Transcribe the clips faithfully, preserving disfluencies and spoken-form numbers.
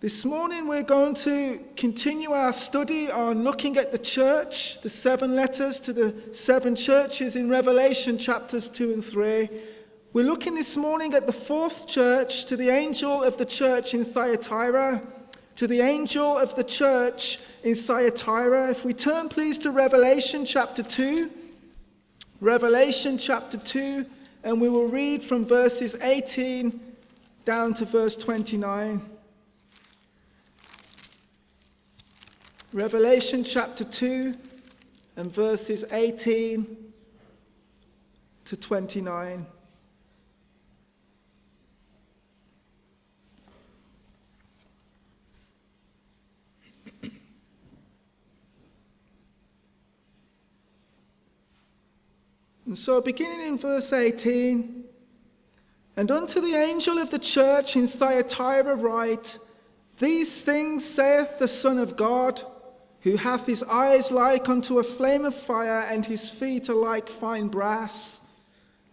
This morning we're going to continue our study on looking at the church, the seven letters to the seven churches in Revelation chapters two and three. We're looking this morning at the fourth church, to the angel of the church in Thyatira, to the angel of the church in Thyatira. If we turn please to Revelation chapter two, Revelation chapter two, and we will read from verses eighteen down to verse twenty-nine. Revelation chapter two and verses eighteen to twenty-nine. And so beginning in verse eighteen, "And unto the angel of the church in Thyatira write, These things saith the Son of God, who hath his eyes like unto a flame of fire, and his feet are like fine brass.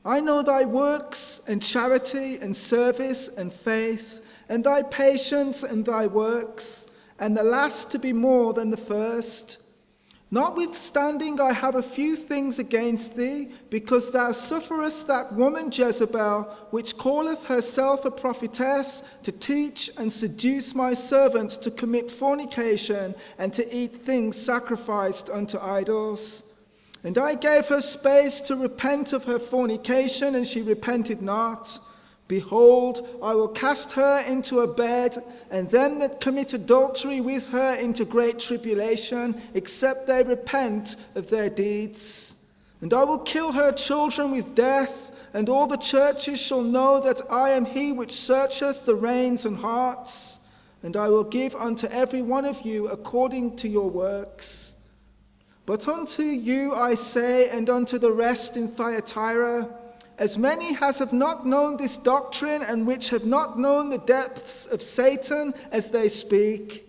I know thy works, and charity, and service, and faith, and thy patience, and thy works, and the last to be more than the first. Notwithstanding, I have a few things against thee, because thou sufferest that woman Jezebel, which calleth herself a prophetess, to teach and seduce my servants to commit fornication, and to eat things sacrificed unto idols. And I gave her space to repent of her fornication, and she repented not. Behold, I will cast her into a bed, and them that commit adultery with her into great tribulation, except they repent of their deeds. And I will kill her children with death, and all the churches shall know that I am he which searcheth the reins and hearts. And I will give unto every one of you according to your works. But unto you I say, and unto the rest in Thyatira, as many as have not known this doctrine, and which have not known the depths of Satan as they speak,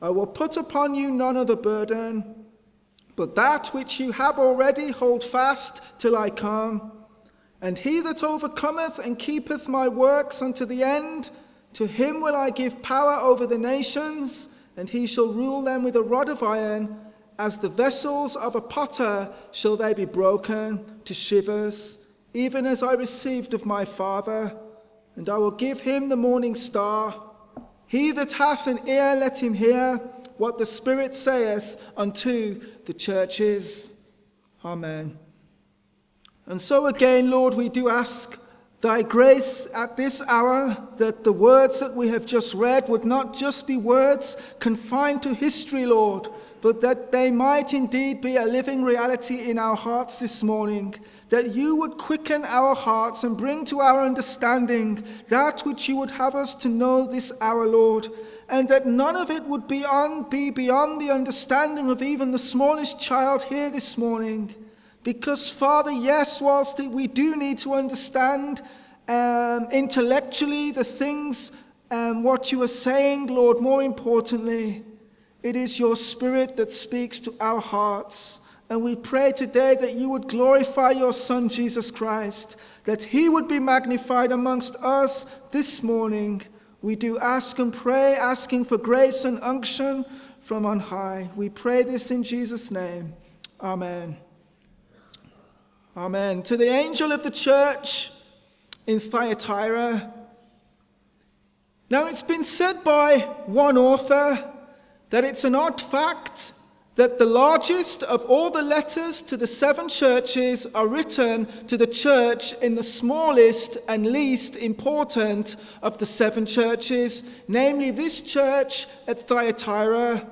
I will put upon you none other burden, but that which you have already hold fast till I come. And he that overcometh and keepeth my works unto the end, to him will I give power over the nations, and he shall rule them with a rod of iron. As the vessels of a potter shall they be broken to shivers, even as I received of my Father, and I will give him the morning star. He that hath an ear, let him hear what the Spirit saith unto the churches." Amen. And so again, Lord, we do ask thy grace at this hour, that the words that we have just read would not just be words confined to history, Lord, but that they might indeed be a living reality in our hearts this morning, that you would quicken our hearts and bring to our understanding that which you would have us to know this hour, Lord, and that none of it would be, on, be beyond the understanding of even the smallest child here this morning. Because, Father, yes, whilst we do need to understand um, intellectually the things, um, what you are saying, Lord, more importantly, it is your Spirit that speaks to our hearts. And we pray today that you would glorify your Son, Jesus Christ, that he would be magnified amongst us this morning. We do ask and pray, asking for grace and unction from on high. We pray this in Jesus' name. Amen. Amen. To the angel of the church in Thyatira. Now, it's been said by one author that it's an odd fact that the largest of all the letters to the seven churches are written to the church in the smallest and least important of the seven churches, namely this church at Thyatira.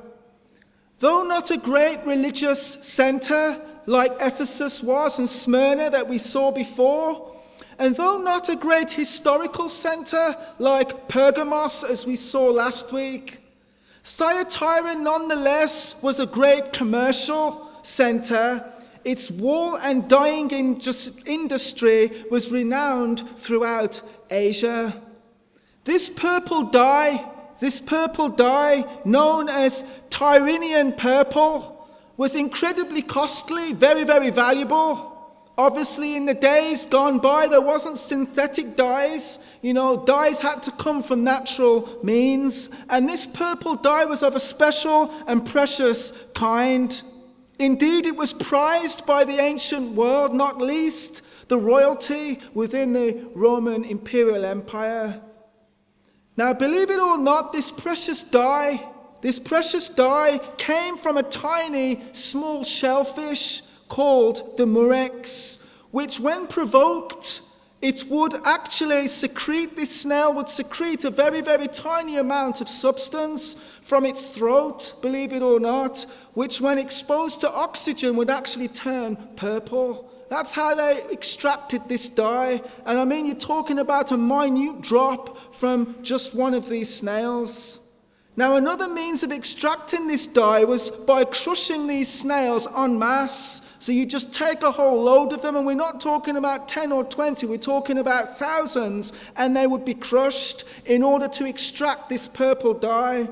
Though not a great religious center, like Ephesus was and Smyrna that we saw before, and though not a great historical center like Pergamos as we saw last week, Thyatira nonetheless was a great commercial center. Its wool and dyeing industry was renowned throughout Asia. This purple dye, this purple dye known as Tyrrhenian purple, was incredibly costly, very, very valuable. Obviously, in the days gone by, there wasn't synthetic dyes. You know, dyes had to come from natural means. And this purple dye was of a special and precious kind. Indeed, it was prized by the ancient world, not least the royalty within the Roman imperial empire. Now, believe it or not, this precious dye, this precious dye came from a tiny, small shellfish called the Murex, which, when provoked, it would actually secrete, this snail would secrete a very, very tiny amount of substance from its throat, believe it or not, which, when exposed to oxygen, would actually turn purple. That's how they extracted this dye. And I mean, you're talking about a minute drop from just one of these snails. Now, another means of extracting this dye was by crushing these snails en masse. So you just take a whole load of them, and we're not talking about ten or twenty, we're talking about thousands, and they would be crushed in order to extract this purple dye.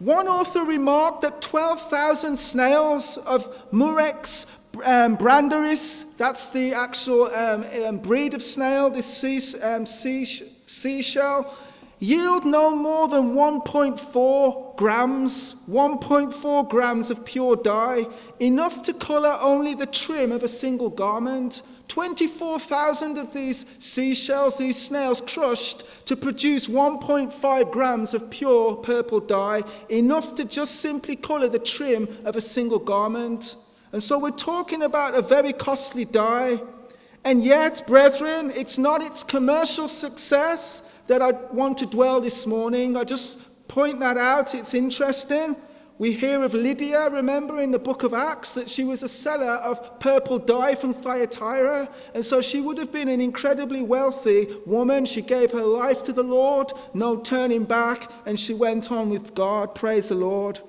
One author remarked that twelve thousand snails of Murex um, brandaris, that's the actual um, um, breed of snail, this sea, um, sea, seashell, yield no more than one point four grams, one point four grams of pure dye, enough to colour only the trim of a single garment. twenty-four thousand of these seashells, these snails, crushed to produce one point five grams of pure purple dye, enough to just simply colour the trim of a single garment. And so we're talking about a very costly dye. And yet, brethren, it's not its commercial success that I want to dwell this morning. I just point that out. It's interesting. We hear of Lydia, remember, in the book of Acts, that she was a seller of purple dye from Thyatira. And so she would have been an incredibly wealthy woman. She gave her life to the Lord, no turning back, and she went on with God. Praise the Lord.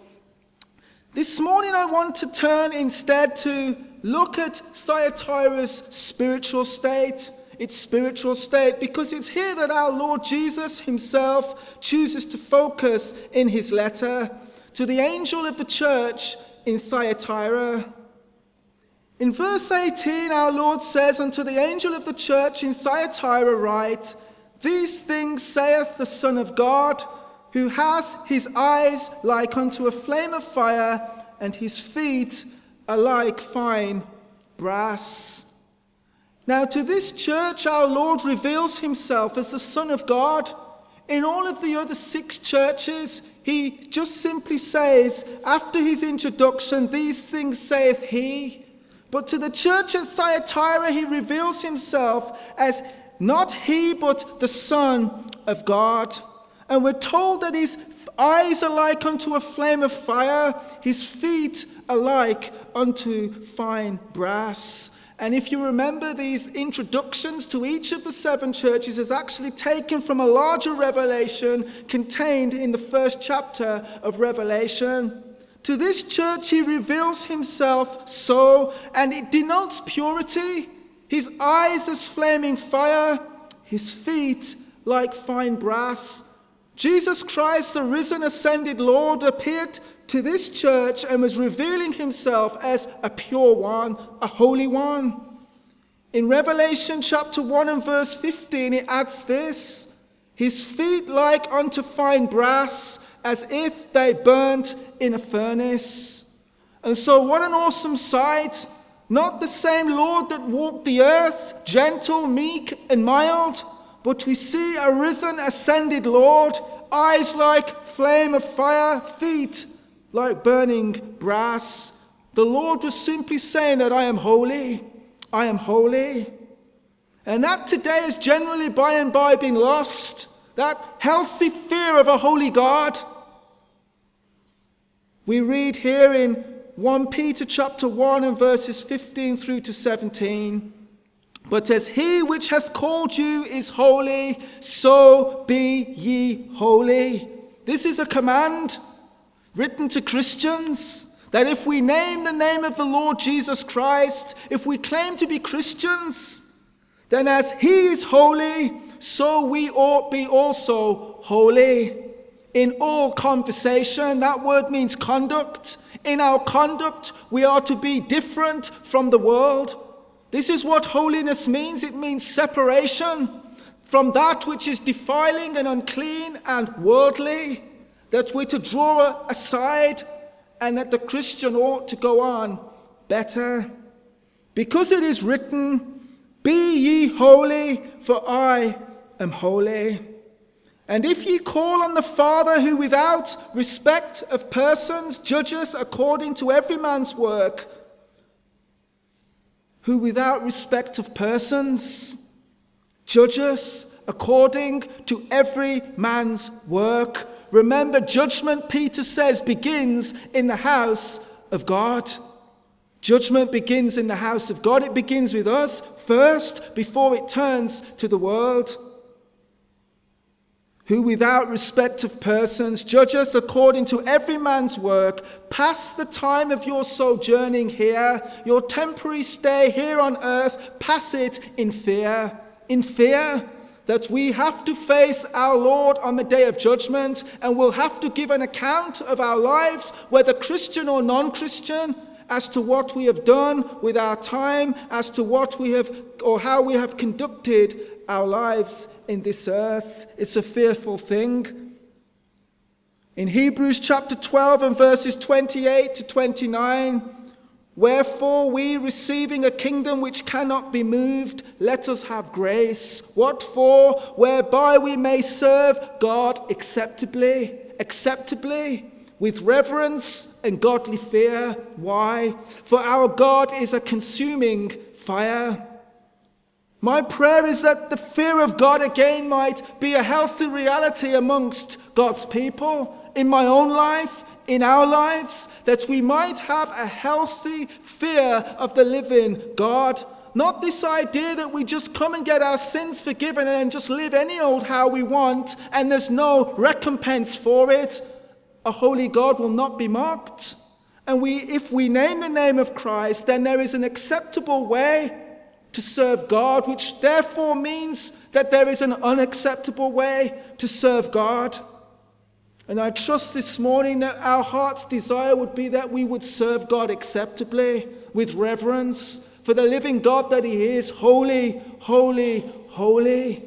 This morning I want to turn instead to look at Thyatira's spiritual state. Its spiritual state, because it's here that our Lord Jesus himself chooses to focus in his letter to the angel of the church in Thyatira. In verse eighteen, our Lord says, "Unto the angel of the church in Thyatira write, These things saith the Son of God, who has his eyes like unto a flame of fire, and his feet are like fine brass." Now, to this church, our Lord reveals himself as the Son of God. In all of the other six churches, he just simply says, after his introduction, "These things saith he." But to the church at Thyatira, he reveals himself as not he, but the Son of God. And we're told that his eyes are like unto a flame of fire, his feet are like unto fine brass. And if you remember, these introductions to each of the seven churches is actually taken from a larger revelation contained in the first chapter of Revelation. To this church, he reveals himself so, and it denotes purity, his eyes as flaming fire, his feet like fine brass. Jesus Christ, the risen, ascended Lord, appeared to this church and was revealing himself as a pure one, a holy one. In Revelation chapter one and verse fifteen, it adds this, "His feet like unto fine brass, as if they burnt in a furnace." And so what an awesome sight. Not the same Lord that walked the earth, gentle, meek, and mild, but we see a risen, ascended Lord, eyes like flame of fire, feet like burning brass. The Lord was simply saying that I am holy, I am holy. And that today has generally by and by been lost, that healthy fear of a holy God. We read here in First Peter chapter one and verses fifteen through to seventeen, "But as he which hath called you is holy, so be ye holy." This is a command written to Christians, that if we name the name of the Lord Jesus Christ, if we claim to be Christians, then as he is holy, so we ought be also holy. In all conversation, that word means conduct. In our conduct, we are to be different from the world. This is what holiness means. It means separation from that which is defiling and unclean and worldly, that we're to draw aside, and that the Christian ought to go on better. Because it is written, "Be ye holy, for I am holy. And if ye call on the Father, who without respect of persons judges according to every man's work," who without respect of persons judges according to every man's work. Remember, judgment, Peter says, begins in the house of God. Judgment begins in the house of God. It begins with us first before it turns to the world. Who without respect of persons judges according to every man's work. Pass the time of your sojourning here, your temporary stay here on earth, pass it in fear. In fear that we have to face our Lord on the day of judgment, and we'll have to give an account of our lives, whether Christian or non-Christian, as to what we have done with our time, as to what we have, or how we have conducted our lives in this earth. It's a fearful thing. In Hebrews chapter twelve and verses twenty-eight to twenty-nine, "Wherefore we, receiving a kingdom which cannot be moved, let us have grace." What for? "Whereby we may serve God acceptably, acceptably, with reverence and godly fear." Why? "For our God is a consuming fire." My prayer is that the fear of God again might be a healthy reality amongst God's people, in my own life, in our lives, that we might have a healthy fear of the living God. Not this idea that we just come and get our sins forgiven and then just live any old how we want and there's no recompense for it. A holy God will not be mocked. And we, if we name the name of Christ, then there is an acceptable way to serve God, which therefore means that there is an unacceptable way to serve God. And I trust this morning that our heart's desire would be that we would serve God acceptably, with reverence, for the living God that He is, holy, holy, holy.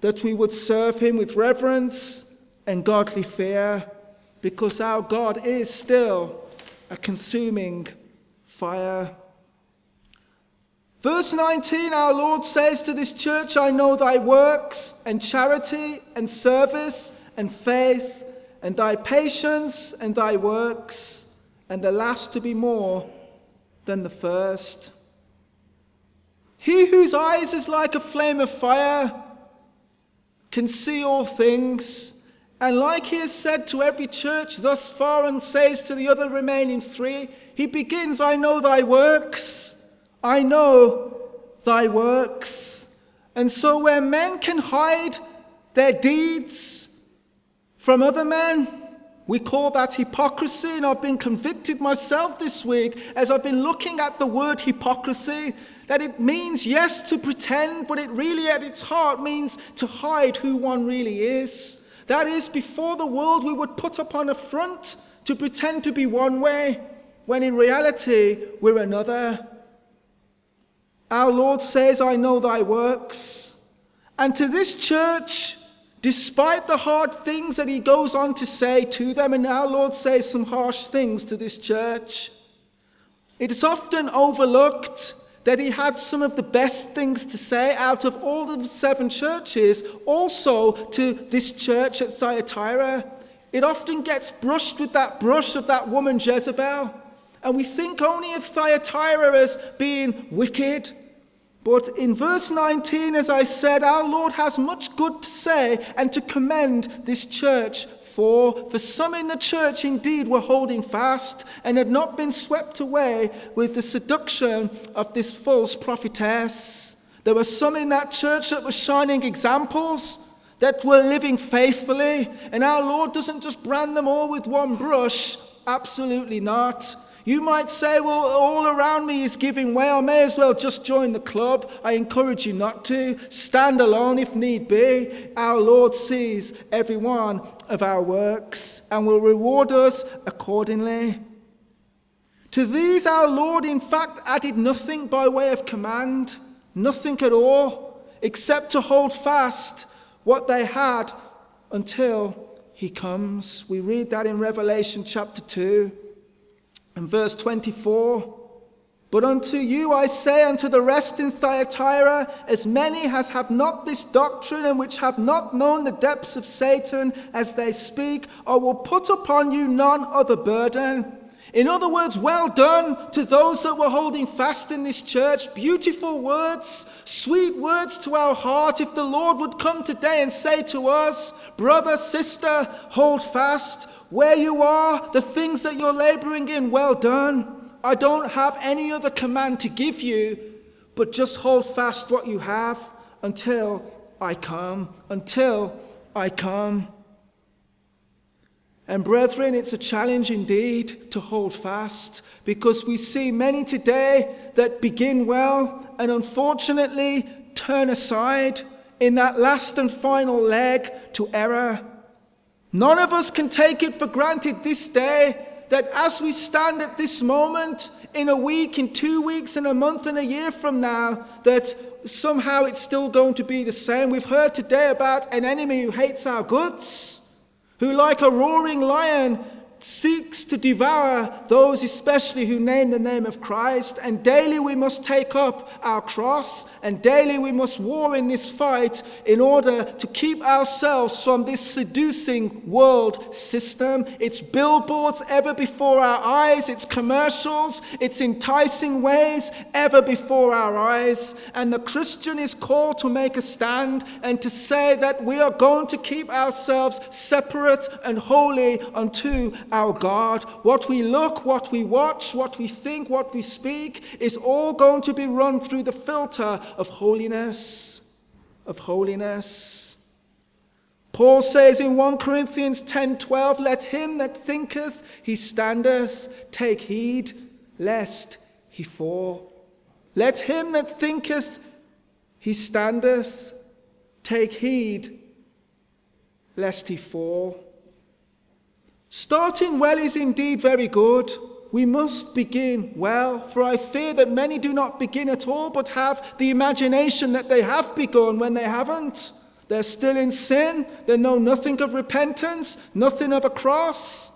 That we would serve Him with reverence and godly fear, because our God is still a consuming fire. Verse nineteen, our Lord says to this church, "I know thy works, and charity, and service, and faith, and thy patience, and thy works, and the last to be more than the first." He whose eyes is like a flame of fire can see all things. And like He has said to every church thus far, and says to the other remaining three, He begins, "I know thy works. I know thy works." And so where men can hide their deeds from other men, we call that hypocrisy. And I've been convicted myself this week as I've been looking at the word hypocrisy, that it means, yes, to pretend, but it really at its heart means to hide who one really is. That is, before the world we would put up on a front to pretend to be one way, when in reality we're another. Our Lord says, "I know thy works." And to this church, despite the hard things that He goes on to say to them, and our Lord says some harsh things to this church, it is often overlooked that He had some of the best things to say out of all the seven churches, also to this church at Thyatira. It often gets brushed with that brush of that woman Jezebel. And we think only of Thyatira as being wicked. But in verse nineteen, as I said, our Lord has much good to say and to commend this church for. For some in the church indeed were holding fast and had not been swept away with the seduction of this false prophetess. There were some in that church that were shining examples, that were living faithfully. And our Lord doesn't just brand them all with one brush. Absolutely not. You might say, "Well, all around me is giving way. I may as well just join the club." I encourage you not to. Stand alone if need be. Our Lord sees every one of our works and will reward us accordingly. To these our Lord in fact added nothing by way of command, nothing at all, except to hold fast what they had until he comes. We read that in Revelation chapter two and verse twenty-four. But unto you I say, unto the rest in Thyatira, as many as have not this doctrine, and which have not known the depths of Satan, as they speak, I will put upon you none other burden. In other words, well done to those that were holding fast in this church. Beautiful words, sweet words to our heart. If the Lord would come today and say to us, brother, sister, hold fast where you are, the things that you're laboring in, well done. I don't have any other command to give you, but just hold fast what you have until I come, until I come. And brethren, it's a challenge indeed to hold fast, because we see many today that begin well and unfortunately turn aside in that last and final leg to error. None of us can take it for granted this day that as we stand at this moment, in a week, in two weeks, in a month, and a year from now, that somehow it's still going to be the same. We've heard today about an enemy who hates our goods, who like a roaring lion seeks to devour those especially who name the name of Christ. And daily we must take up our cross, and daily we must war in this fight in order to keep ourselves from this seducing world system. It's billboards ever before our eyes, it's commercials, it's enticing ways ever before our eyes. And the Christian is called to make a stand and to say that we are going to keep ourselves separate and holy unto our God. What we look, what we watch, what we think, what we speak is all going to be run through the filter of holiness, of holiness. Paul says in First Corinthians ten twelve, let him that thinketh he standeth take heed lest he fall. Let him that thinketh he standeth take heed lest he fall. Starting well is indeed very good. We must begin well, for I fear that many do not begin at all, but have the imagination that they have begun when they haven't. They're still in sin. They know nothing of repentance, nothing of a cross.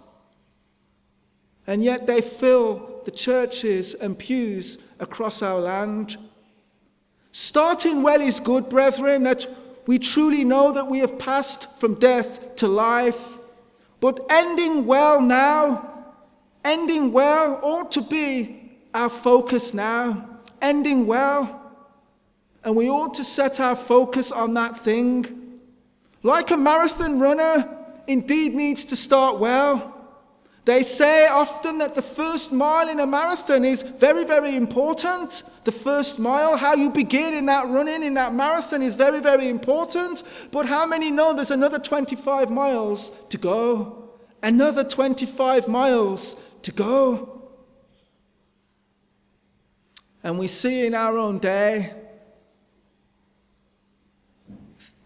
And yet they fill the churches and pews across our land. Starting well is good, brethren, that we truly know that we have passed from death to life. But ending well now, ending well ought to be our focus now. Ending well. And we ought to set our focus on that thing. Like a marathon runner indeed needs to start well. They say often that the first mile in a marathon is very, very important. The first mile, how you begin in that running, in that marathon is very, very important. But how many know there's another twenty-five miles to go? Another twenty-five miles to go. And we see in our own day,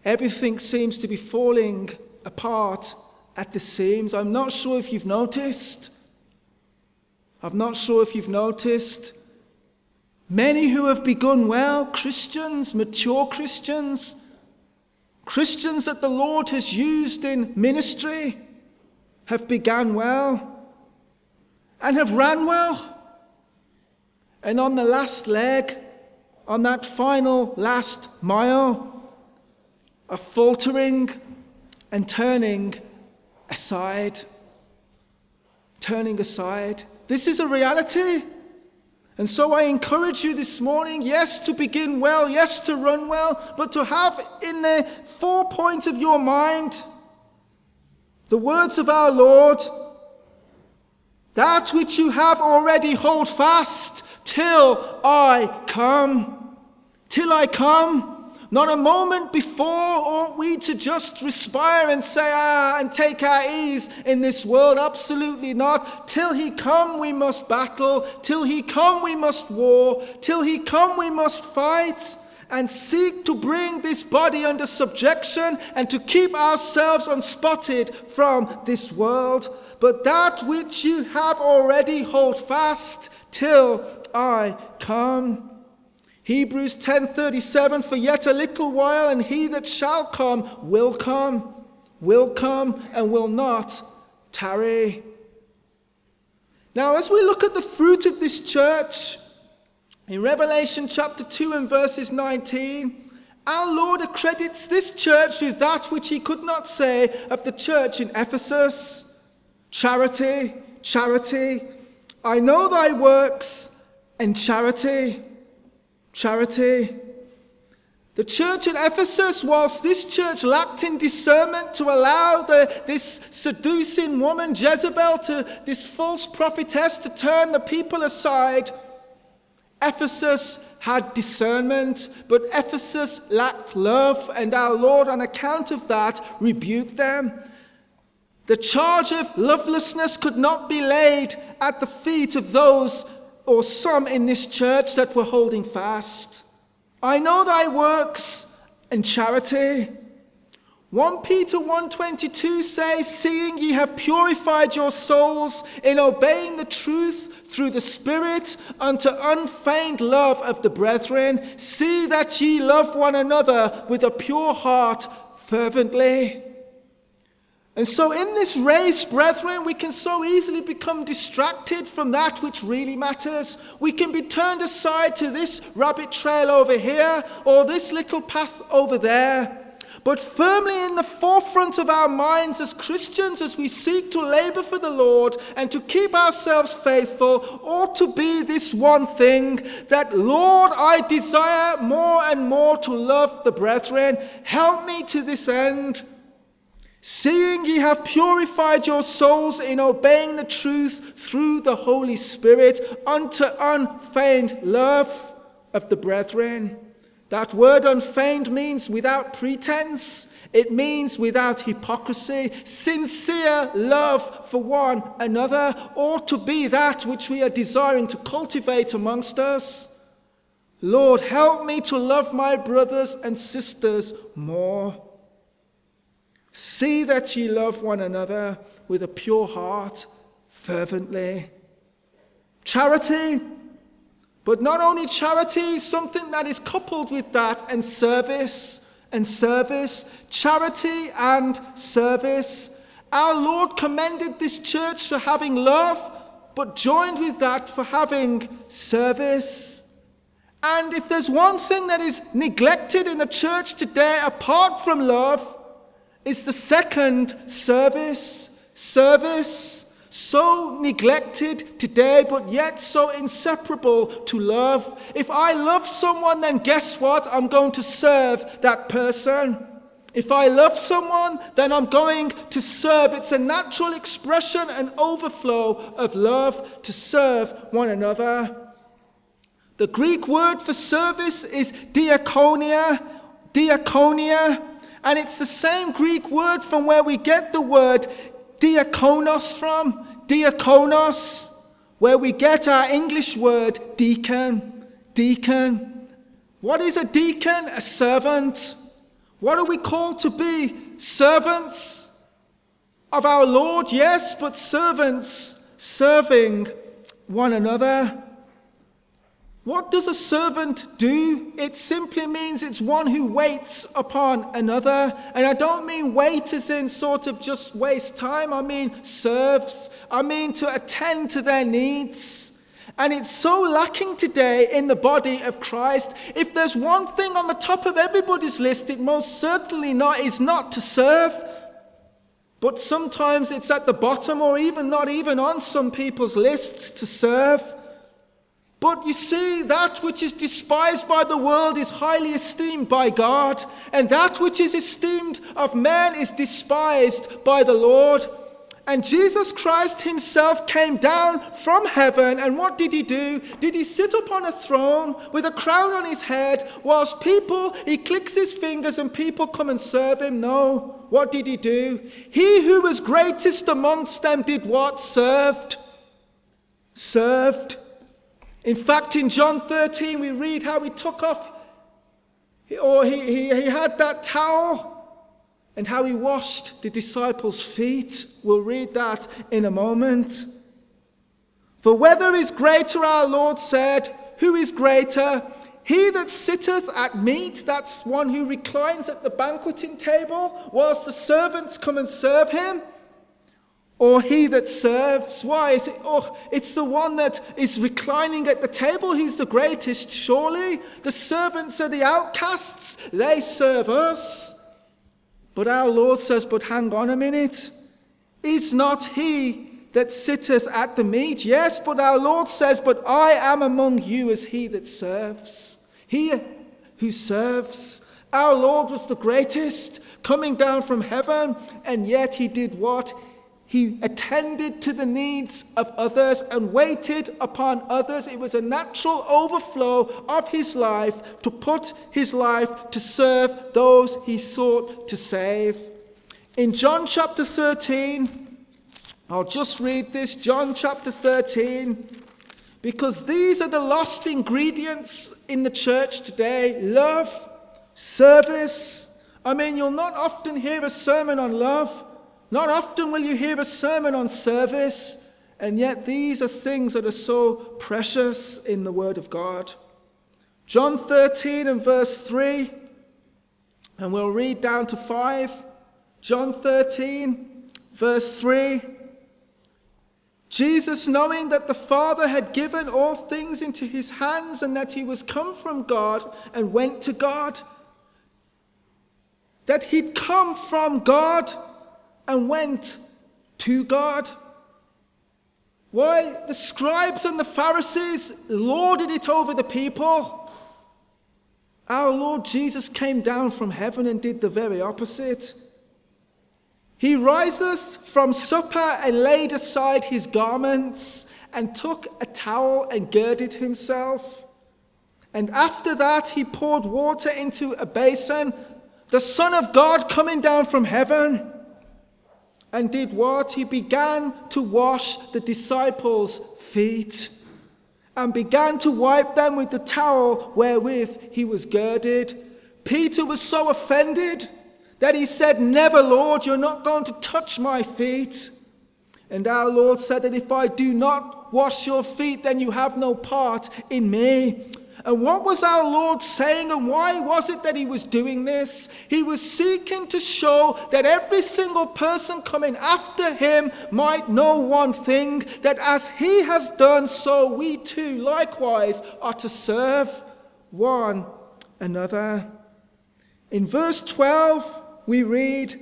everything seems to be falling apart at the seams. I'm not sure if you've noticed. I'm not sure if you've noticed. Many who have begun well, Christians, mature Christians, Christians that the Lord has used in ministry, have begun well and have ran well. And on the last leg, on that final last mile, are faltering and turning aside, turning aside. This is a reality. And so I encourage you this morning, yes, to begin well, yes, to run well, but to have in the four points of your mind the words of our Lord, that which you have already hold fast till I come, till I come. Not a moment before ought we to just respire and say, ah, and take our ease in this world. Absolutely not. Till he come, we must battle. Till he come, we must war. Till he come, we must fight. and seek to bring this body under subjection and to keep ourselves unspotted from this world. But that which you have already hold fast till I come. Hebrews ten thirty-seven, for yet a little while, and he that shall come will come, will come and will not tarry. Now, as we look at the fruit of this church, in Revelation chapter two and verses nineteen, our Lord accredits this church with that which he could not say of the church in Ephesus. Charity, charity, I know thy works, and charity, charity. The church in Ephesus, whilst this church lacked in discernment to allow the, this seducing woman Jezebel, to this false prophetess, to turn the people aside, Ephesus had discernment, but Ephesus lacked love, and our Lord, on account of that, rebuked them. The charge of lovelessness could not be laid at the feet of those or some in this church that were holding fast. I know thy works and charity. First Peter one twenty-two says, seeing ye have purified your souls in obeying the truth through the Spirit unto unfeigned love of the brethren, see that ye love one another with a pure heart fervently. And so in this race, brethren, we can so easily become distracted from that which really matters. We can be turned aside to this rabbit trail over here or this little path over there. But firmly in the forefront of our minds as Christians, as we seek to labor for the Lord and to keep ourselves faithful, ought to be this one thing, that, Lord, I desire more and more to love the brethren. Help me to this end. Seeing ye have purified your souls in obeying the truth through the Holy Spirit unto unfeigned love of the brethren. That word unfeigned means without pretense. It means without hypocrisy. Sincere love for one another ought to be that which we are desiring to cultivate amongst us. Lord, help me to love my brothers and sisters more. See that ye love one another with a pure heart fervently. Charity, but not only charity, something that is coupled with that, and service and service. Charity and service. Our Lord commended this church for having love, but joined with that for having service. And if there's one thing that is neglected in the church today apart from love, it's the second, service, service, so neglected today, but yet so inseparable to love. If I love someone, then guess what? I'm going to serve that person. If I love someone, then I'm going to serve. It's a natural expression and overflow of love to serve one another. The Greek word for service is diakonia, diakonia. And it's the same Greek word from where we get the word diakonos from, diakonos, where we get our English word deacon, deacon. What is a deacon? A servant. What are we called to be? Servants of our Lord, yes, but servants serving one another. What does a servant do? It simply means it's one who waits upon another. And I don't mean wait as in sort of just waste time. I mean serves. I mean to attend to their needs. And it's so lacking today in the body of Christ. If there's one thing on the top of everybody's list, it most certainly not is not to serve. But sometimes it's at the bottom or even not even on some people's lists to serve. But you see, that which is despised by the world is highly esteemed by God, and that which is esteemed of man is despised by the Lord. And Jesus Christ himself came down from heaven, and what did he do? Did he sit upon a throne with a crown on his head whilst people, he clicks his fingers and people come and serve him? No. What did he do? He who was greatest amongst them did what? Served. Served. In fact, in John thirteen, we read how he took off or he, he, he had that towel and how he washed the disciples' feet. We'll read that in a moment. For whether is greater, our Lord said, who is greater? He that sitteth at meat, that's one who reclines at the banqueting table, whilst the servants come and serve him. Or he that serves? Why is it? Oh, it's the one that is reclining at the table who's the greatest, surely. The servants are the outcasts. They serve us. But our Lord says, but hang on a minute. Is not he that sitteth at the meat? Yes, but our Lord says, but I am among you as he that serves. He who serves. Our Lord was the greatest, coming down from heaven, and yet he did what? He attended to the needs of others and waited upon others. It was a natural overflow of his life to put his life to serve those he sought to save. In John chapter thirteen, I'll just read this, John chapter thirteen, because these are the lost ingredients in the church today. Love, service. I mean, you'll not often hear a sermon on love. Not often will you hear a sermon on service, and yet these are things that are so precious in the Word of God. John thirteen and verse three, and we'll read down to five. John thirteen, verse three. Jesus, knowing that the Father had given all things into his hands, and that he was come from God and went to God, that he'd come from God and went to God. While the scribes and the Pharisees lorded it over the people, our Lord Jesus came down from heaven and did the very opposite. He riseth from supper and laid aside his garments, and took a towel and girded himself. And after that he poured water into a basin, the Son of God coming down from heaven, and did what? He began to wash the disciples' feet, and began to wipe them with the towel wherewith he was girded. Peter was so offended that he said, never, Lord, you're not going to touch my feet. And our Lord said that if I do not wash your feet, then you have no part in me. And what was our Lord saying, and why was it that he was doing this? He was seeking to show that every single person coming after him might know one thing, that as he has done, so we too likewise are to serve one another. In verse twelve, we read,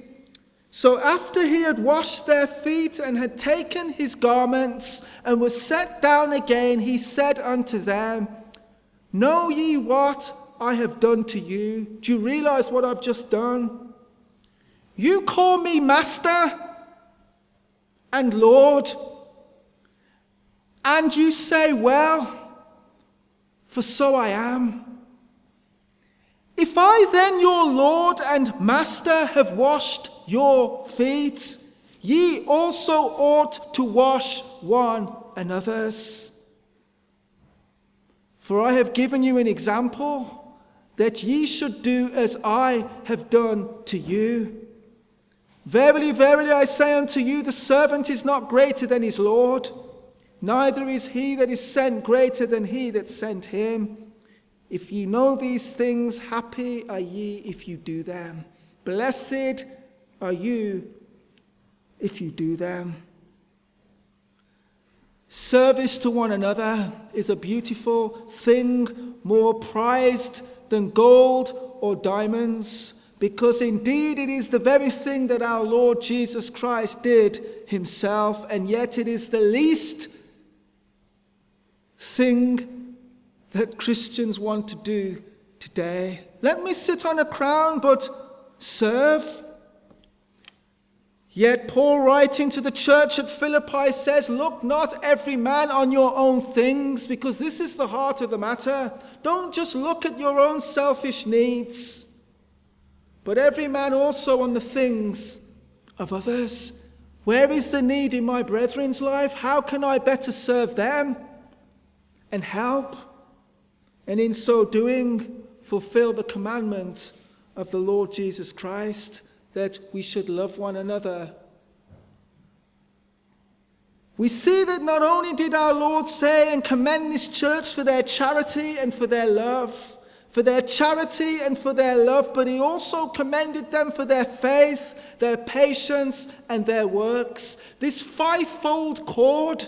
so after he had washed their feet and had taken his garments and was set down again, he said unto them, know ye what I have done to you? Do you realize what I've just done? You call me Master and Lord, and you say, well, for so I am. If I then, your Lord and Master, have washed your feet, ye also ought to wash one another's. For I have given you an example, that ye should do as I have done to you. Verily, verily, I say unto you, the servant is not greater than his Lord, neither is he that is sent greater than he that sent him. If ye know these things, happy are ye if you do them. Blessed are you if you do them. Service to one another is a beautiful thing, more prized than gold or diamonds, because indeed it is the very thing that our Lord Jesus Christ did himself, and yet it is the least thing that Christians want to do today. Let me sit on a crown, but serve. Yet Paul, writing to the church at Philippi, says, look not every man on your own things, because this is the heart of the matter. Don't just look at your own selfish needs, but every man also on the things of others. Where is the need in my brethren's life? How can I better serve them and help? And in so doing, fulfill the commandment of the Lord Jesus Christ that we should love one another. We see that not only did our Lord say and commend this church for their charity and for their love, for their charity and for their love, but he also commended them for their faith, their patience, and their works. This fivefold cord,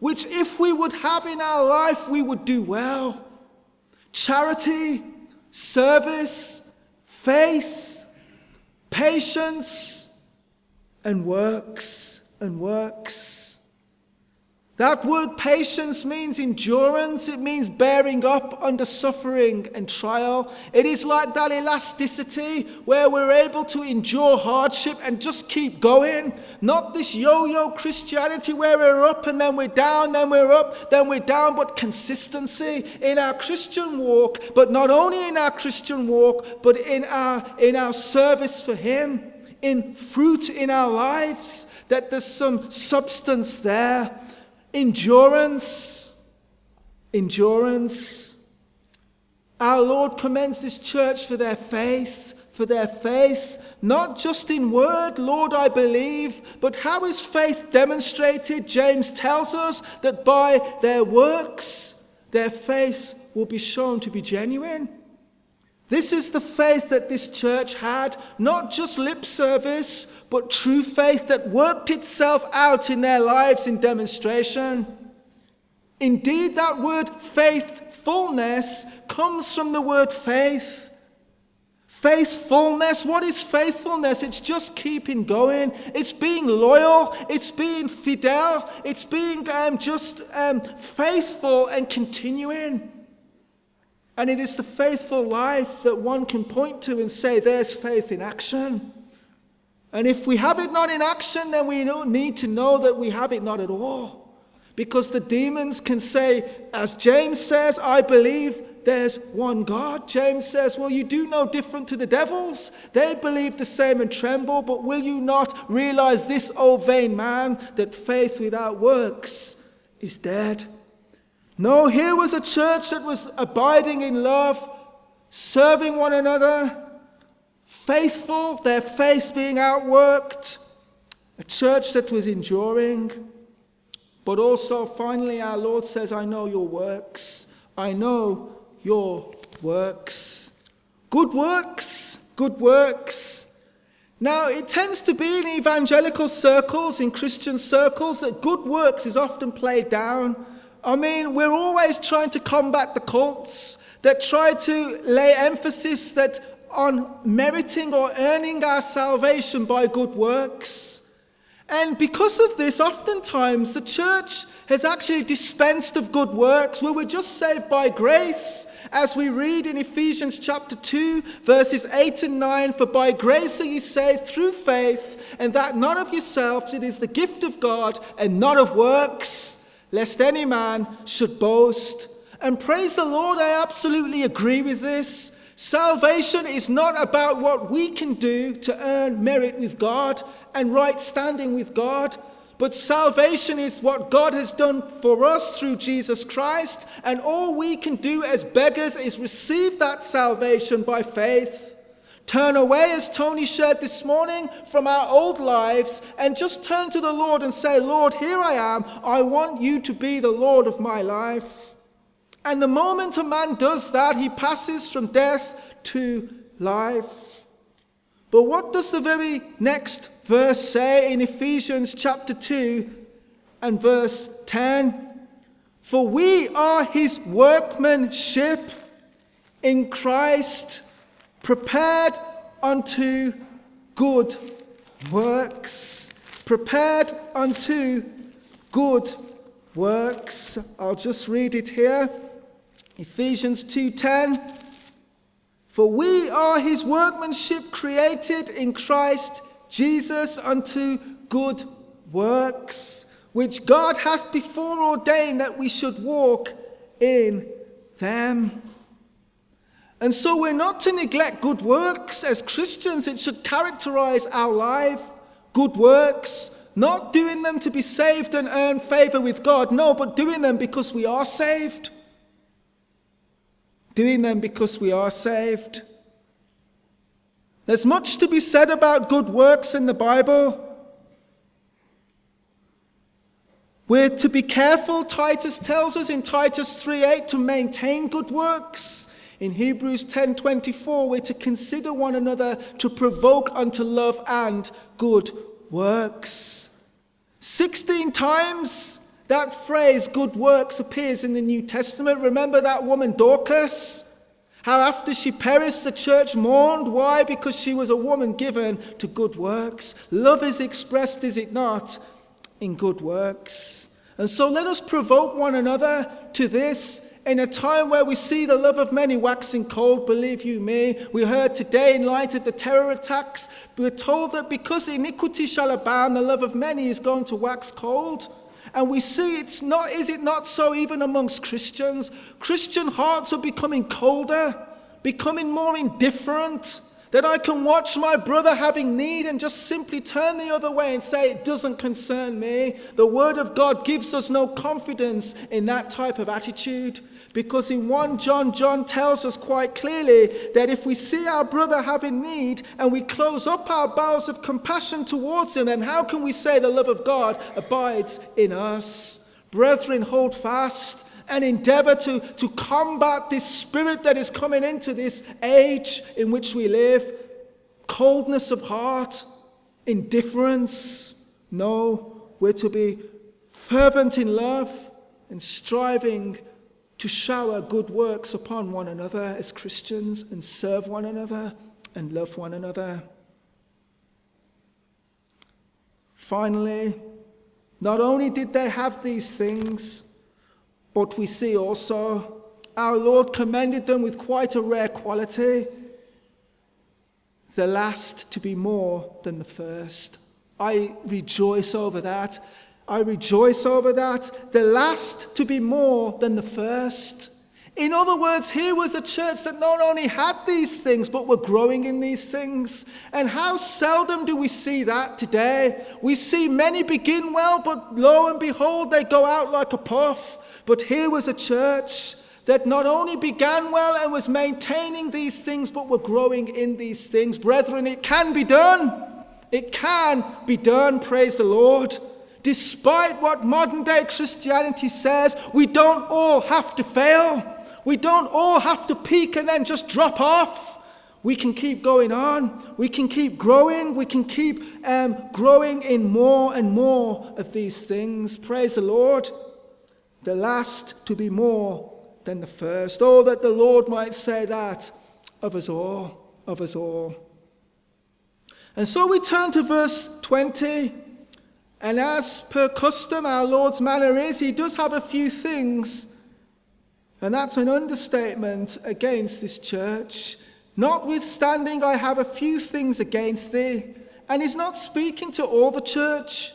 which if we would have in our life, we would do well. Charity, service, faith, patience, and works, and works. That word patience means endurance. It means bearing up under suffering and trial. It is like that elasticity where we're able to endure hardship and just keep going. Not this yo-yo Christianity where we're up and then we're down, then we're up, then we're down, but consistency in our Christian walk, but not only in our Christian walk, but in our, in our service for Him, in fruit in our lives, that there's some substance there. Endurance, endurance. Our Lord commends this church for their faith, for their faith, not just in word, Lord, I believe, but how is faith demonstrated? James tells us that by their works, their faith will be shown to be genuine. This is the faith that this church had, not just lip service, but true faith that worked itself out in their lives in demonstration. Indeed, that word faithfulness comes from the word faith. Faithfulness, what is faithfulness? It's just keeping going. It's being loyal. It's being fidel. It's being um, just um, faithful and continuing. And it is the faithful life that one can point to and say, there's faith in action. And if we have it not in action, then we need to know that we have it not at all. Because the demons can say, as James says, I believe there's one God. James says, well, you do no different to the devils. They believe the same and tremble, but will you not realize this, O vain man, that faith without works is dead? No, here was a church that was abiding in love, serving one another, faithful, their faith being outworked, a church that was enduring. But also, finally, our Lord says, I know your works. I know your works. Good works, good works. Now, it tends to be in evangelical circles, in Christian circles, that good works is often played down. I mean, we're always trying to combat the cults that try to lay emphasis that on meriting or earning our salvation by good works. And because of this, oftentimes the church has actually dispensed of good works, where we're just saved by grace, as we read in Ephesians chapter two, verses eight and nine, for by grace are ye saved through faith, and that not of yourselves, it is the gift of God, and not of works, lest any man should boast. And praise the Lord, I absolutely agree with this. Salvation is not about what we can do to earn merit with God and right standing with God, but salvation is what God has done for us through Jesus Christ, and all we can do as beggars is receive that salvation by faith. Turn away, as Tony shared this morning, from our old lives and just turn to the Lord and say, Lord, here I am. I want you to be the Lord of my life. And the moment a man does that, he passes from death to life. But what does the very next verse say in Ephesians chapter two and verse ten? For we are his workmanship in Christ, prepared unto good works. Prepared unto good works. I'll just read it here. Ephesians two ten. For we are his workmanship, created in Christ Jesus unto good works, which God hath before ordained that we should walk in them. And so we're not to neglect good works. As Christians, it should characterize our life. Good works, not doing them to be saved and earn favor with God. No, but doing them because we are saved. doing them because we are saved. There's much to be said about good works in the Bible. We're to be careful, Titus tells us in Titus three eight, to maintain good works. In Hebrews ten twenty-four, we're to consider one another to provoke unto love and good works. Sixteen times that phrase, good works, appears in the New Testament. Remember that woman Dorcas? How after she perished, the church mourned. Why? Because she was a woman given to good works. Love is expressed, is it not, in good works. And so let us provoke one another to this. In a time where we see the love of many waxing cold, believe you me, we heard today in light of the terror attacks, we're told that because iniquity shall abound, the love of many is going to wax cold. And we see it's not, is it not so even amongst Christians? Christian hearts are becoming colder, becoming more indifferent, that I can watch my brother having need and just simply turn the other way and say, it doesn't concern me. The Word of God gives us no confidence in that type of attitude, because in First John, John tells us quite clearly that if we see our brother having need and we close up our bowels of compassion towards him, then how can we say the love of God abides in us? Brethren, hold fast and endeavour to, to combat this spirit that is coming into this age in which we live. Coldness of heart, indifference. No, we're to be fervent in love and striving to shower good works upon one another as Christians and serve one another and love one another. Finally, not only did they have these things, but we see also our Lord commended them with quite a rare quality, the last to be more than the first. I rejoice over that. I rejoice over that. The last to be more than the first. In other words, here was a church that not only had these things, but were growing in these things. And how seldom do we see that today? We see many begin well, but lo and behold, they go out like a puff. But here was a church that not only began well and was maintaining these things, but were growing in these things. Brethren, it can be done. It can be done, praise the Lord. Despite what modern day Christianity says, we don't all have to fail. We don't all have to peak and then just drop off. We can keep going on. We can keep growing. We can keep um, growing in more and more of these things. Praise the Lord. The last to be more than the first. Oh, that the Lord might say that of us all, of us all. And so we turn to verse twenty. And as per custom, our Lord's manner is, he does have a few things. And that's an understatement against this church. Notwithstanding, I have a few things against thee. And he's not speaking to all the church.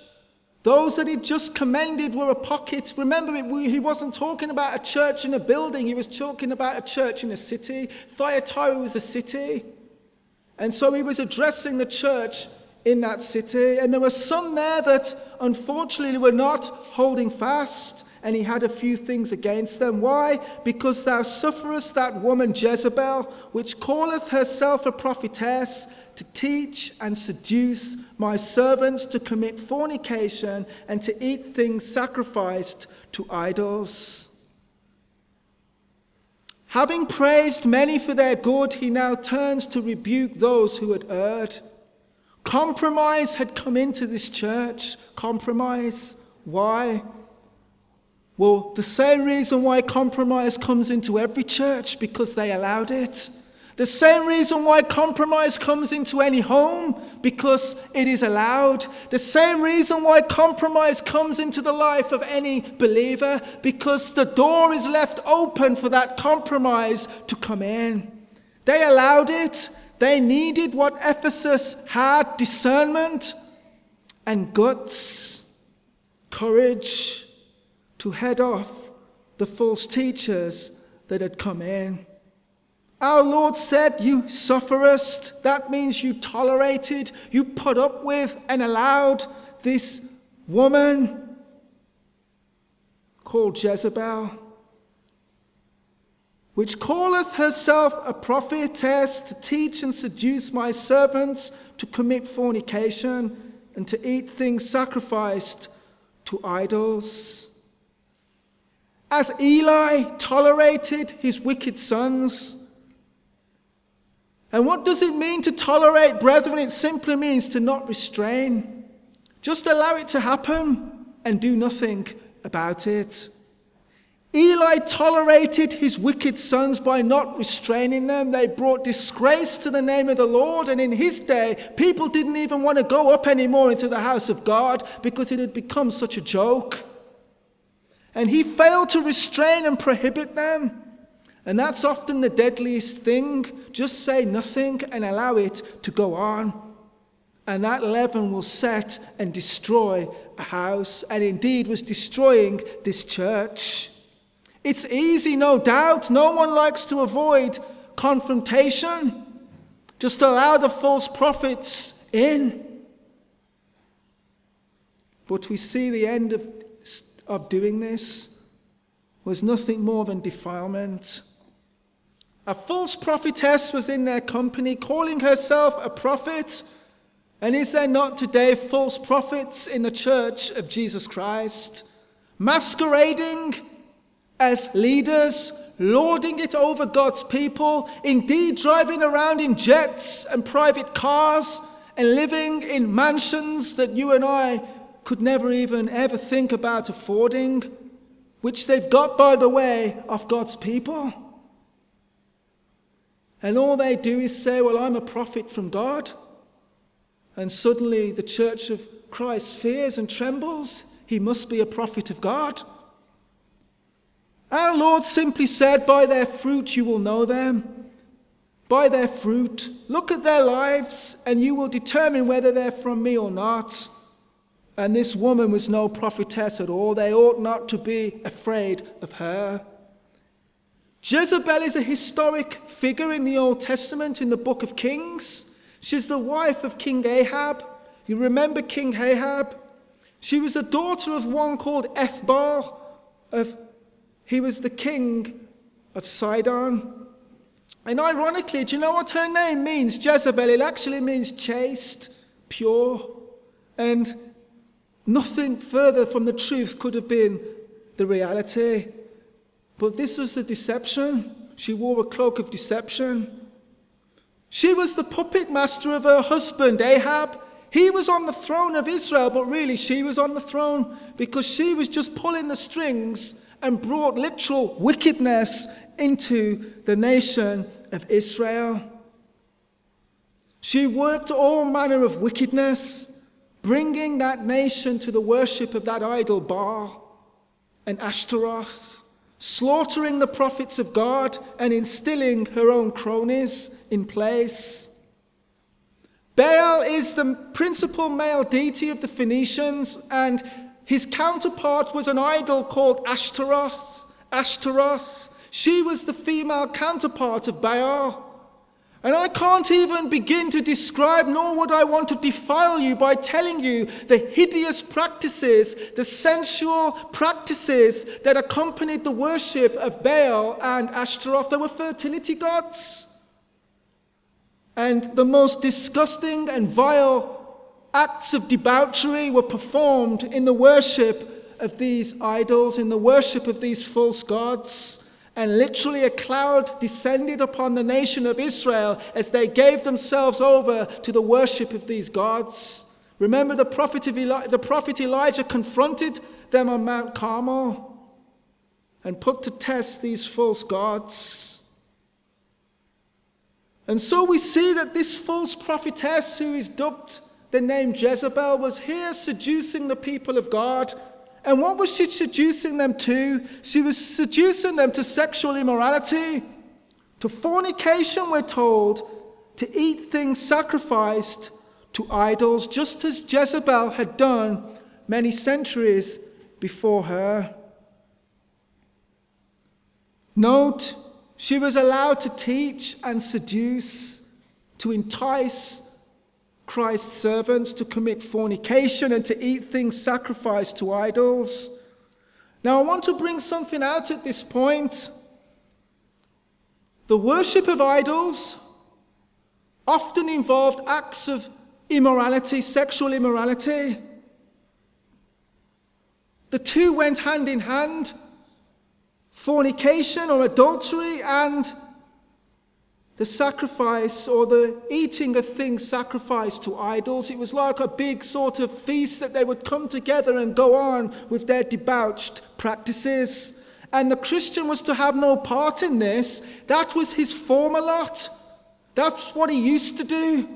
Those that he just commended were a pocket. Remember, it, he wasn't talking about a church in a building. He was talking about a church in a city. Thyatira was a city. And so he was addressing the church in that city. And there were some there that, unfortunately, were not holding fast. And he had a few things against them. Why? Because thou sufferest that woman Jezebel, which calleth herself a prophetess, to teach and seduce my servants to commit fornication and to eat things sacrificed to idols. Having praised many for their good, he now turns to rebuke those who had erred. Compromise had come into this church. Compromise. Why? Well, the same reason why compromise comes into every church, because they allowed it. The same reason why compromise comes into any home, because it is allowed. The same reason why compromise comes into the life of any believer, because the door is left open for that compromise to come in. They allowed it. They needed what Ephesus had: discernment and guts, courage to head off the false teachers that had come in. Our Lord said, you sufferest. That means you tolerated, you put up with and allowed this woman called Jezebel. which calleth herself a prophetess, to teach and seduce my servants to commit fornication and to eat things sacrificed to idols. As Eli tolerated his wicked sons. And what does it mean to tolerate, brethren? It simply means to not restrain. Just allow it to happen and do nothing about it. Eli tolerated his wicked sons by not restraining them. They brought disgrace to the name of the Lord. And in his day, people didn't even want to go up anymore into the house of God because it had become such a joke. And he failed to restrain and prohibit them. And that's often the deadliest thing. Just say nothing and allow it to go on. And that leaven will set and destroy a house, and indeed was destroying this church. It's easy, no doubt. No one likes to avoid confrontation. Just allow the false prophets in. But we see the end of, of doing this was nothing more than defilement. A false prophetess was in their company, calling herself a prophet. And is there not today false prophets in the church of Jesus Christ, masquerading as leaders, lording it over God's people, indeed driving around in jets and private cars and living in mansions that you and I could never even ever think about affording, which they've got, by the way, off God's people. And all they do is say, well, I'm a prophet from God. And suddenly the church of Christ fears and trembles. He must be a prophet of God. Our Lord simply said, by their fruit you will know them. By their fruit. Look at their lives and you will determine whether they're from me or not. And this woman was no prophetess at all. They ought not to be afraid of her. Jezebel is a historic figure in the Old Testament, in the book of Kings. She's the wife of King Ahab. You remember King Ahab? She was the daughter of one called Ethbar of He was the king of Sidon. And ironically, do you know what her name means, Jezebel? It actually means chaste, pure, and nothing further from the truth could have been the reality. But this was the deception. She wore a cloak of deception. She was the puppet master of her husband, Ahab. He was on the throne of Israel, but really she was on the throne because she was just pulling the strings and brought literal wickedness into the nation of Israel. She worked all manner of wickedness, bringing that nation to the worship of that idol Baal and Ashtoreth, slaughtering the prophets of God and instilling her own cronies in place. Baal is the principal male deity of the Phoenicians, and his counterpart was an idol called Ashtoreth. Ashtoreth. She was the female counterpart of Baal. And I can't even begin to describe, nor would I want to defile you by telling you the hideous practices, the sensual practices that accompanied the worship of Baal and Ashtoreth. They were fertility gods. And the most disgusting and vile acts of debauchery were performed in the worship of these idols, in the worship of these false gods. And literally a cloud descended upon the nation of Israel as they gave themselves over to the worship of these gods. Remember, the prophet, of Eli- the prophet Elijah confronted them on Mount Carmel and put to test these false gods. And so we see that this false prophetess, who is dubbed the name Jezebel, was here seducing the people of God. And what was she seducing them to? She was seducing them to sexual immorality, to fornication, we're told, to eat things sacrificed to idols, just as Jezebel had done many centuries before her. Note, she was allowed to teach and seduce, to entice Christ's servants to commit fornication and to eat things sacrificed to idols. Now I want to bring something out at this point. the worship of idols often involved acts of immorality, sexual immorality. The two went hand in hand, fornication or adultery and the sacrifice or the eating of things sacrificed to idols. It was like a big sort of feast that they would come together and go on with their debauched practices. And the Christian was to have no part in this. That was his former lot. That's what he used to do.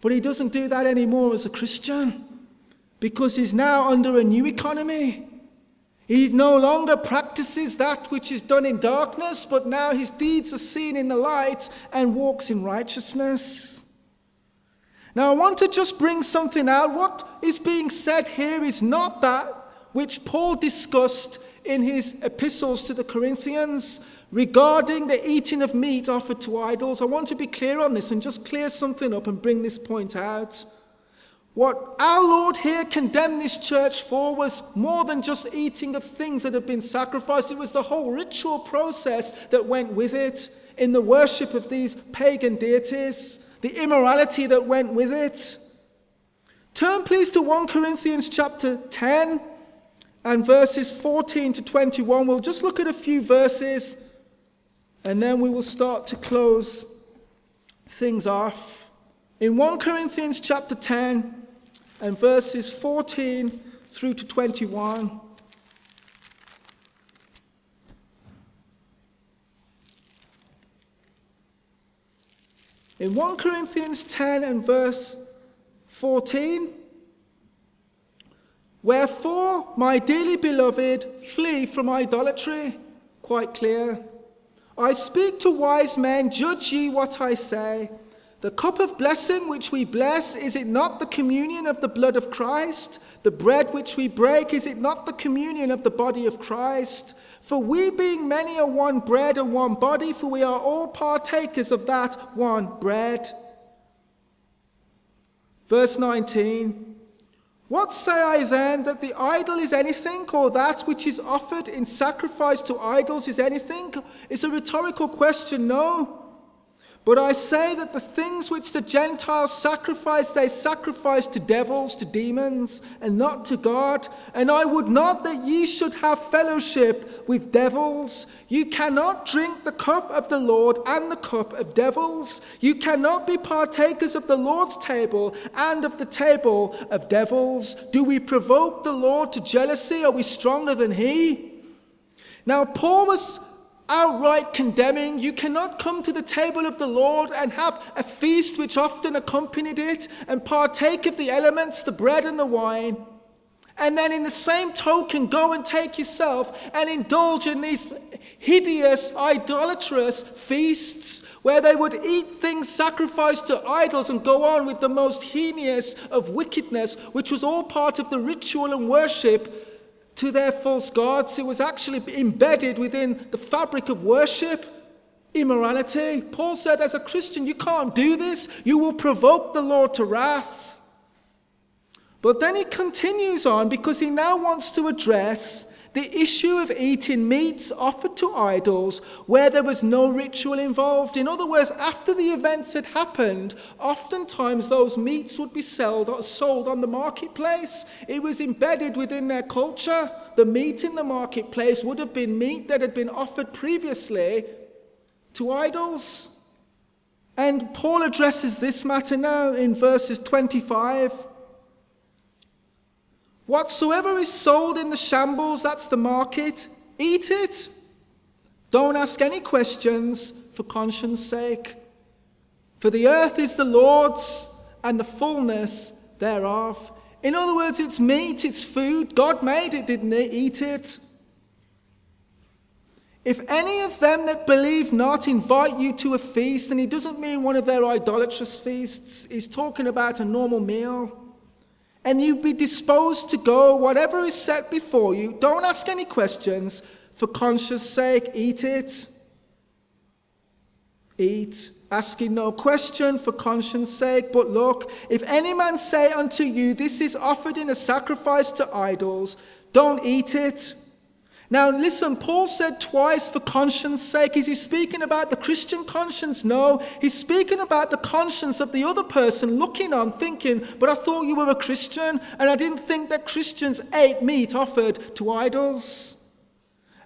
But he doesn't do that anymore as a Christian, because he's now under a new economy. He no longer practices that which is done in darkness, but now his deeds are seen in the light and walks in righteousness. Now I want to just bring something out. What is being said here is not that which Paul discussed in his epistles to the Corinthians regarding the eating of meat offered to idols. I want to be clear on this and just clear something up and bring this point out. What our Lord here condemned this church for was more than just eating of things that had been sacrificed. It was the whole ritual process that went with it in the worship of these pagan deities, the immorality that went with it. Turn please to First Corinthians chapter ten. And verses fourteen to twenty-one, we'll just look at a few verses and then we will start to close things off. In First Corinthians chapter ten and verses fourteen through to twenty-one. In First Corinthians ten and verse fourteen. Wherefore, my dearly beloved, flee from idolatry. Quite clear. I speak to wise men, judge ye what I say. The cup of blessing which we bless, is it not the communion of the blood of Christ? The bread which we break, is it not the communion of the body of Christ? For we being many are one bread and one body, for we are all partakers of that one bread. Verse nineteen. What say I then, that the idol is anything, or that which is offered in sacrifice to idols is anything? It's a rhetorical question, no. But I say that the things which the Gentiles sacrifice, they sacrifice to devils, to demons, and not to God. And I would not that ye should have fellowship with devils. You cannot drink the cup of the Lord and the cup of devils. You cannot be partakers of the Lord's table and of the table of devils. Do we provoke the Lord to jealousy? Are we stronger than he? Now Paul was outright condemning. You cannot come to the table of the Lord and have a feast which often accompanied it and partake of the elements, the bread and the wine, and then in the same token go and take yourself and indulge in these hideous, idolatrous feasts where they would eat things sacrificed to idols and go on with the most heinous of wickedness, which was all part of the ritual and worship to their false gods. It was actually embedded within the fabric of worship, immorality. Paul said, as a Christian, you can't do this. You will provoke the Lord to wrath. But then he continues on, because he now wants to address the issue of eating meats offered to idols where there was no ritual involved. In other words, after the events had happened, oftentimes those meats would be sold on the marketplace. It was embedded within their culture. The meat in the marketplace would have been meat that had been offered previously to idols. And Paul addresses this matter now in verses twenty-five. Whatsoever is sold in the shambles, that's the market, eat it. Don't ask any questions for conscience sake. For the earth is the Lord's and the fullness thereof. In other words, it's meat, it's food. God made it, didn't he? Eat it. If any of them that believe not invite you to a feast, and he doesn't mean one of their idolatrous feasts, he's talking about a normal meal, and you be disposed to go, whatever is set before you, don't ask any questions, for conscience sake, eat it. Eat, asking no question for conscience sake. But look, if any man say unto you, this is offered in a sacrifice to idols, don't eat it. Now listen, Paul said twice for conscience sake. Is he speaking about the Christian conscience? No, he's speaking about the conscience of the other person looking on thinking, but I thought you were a Christian and I didn't think that Christians ate meat offered to idols.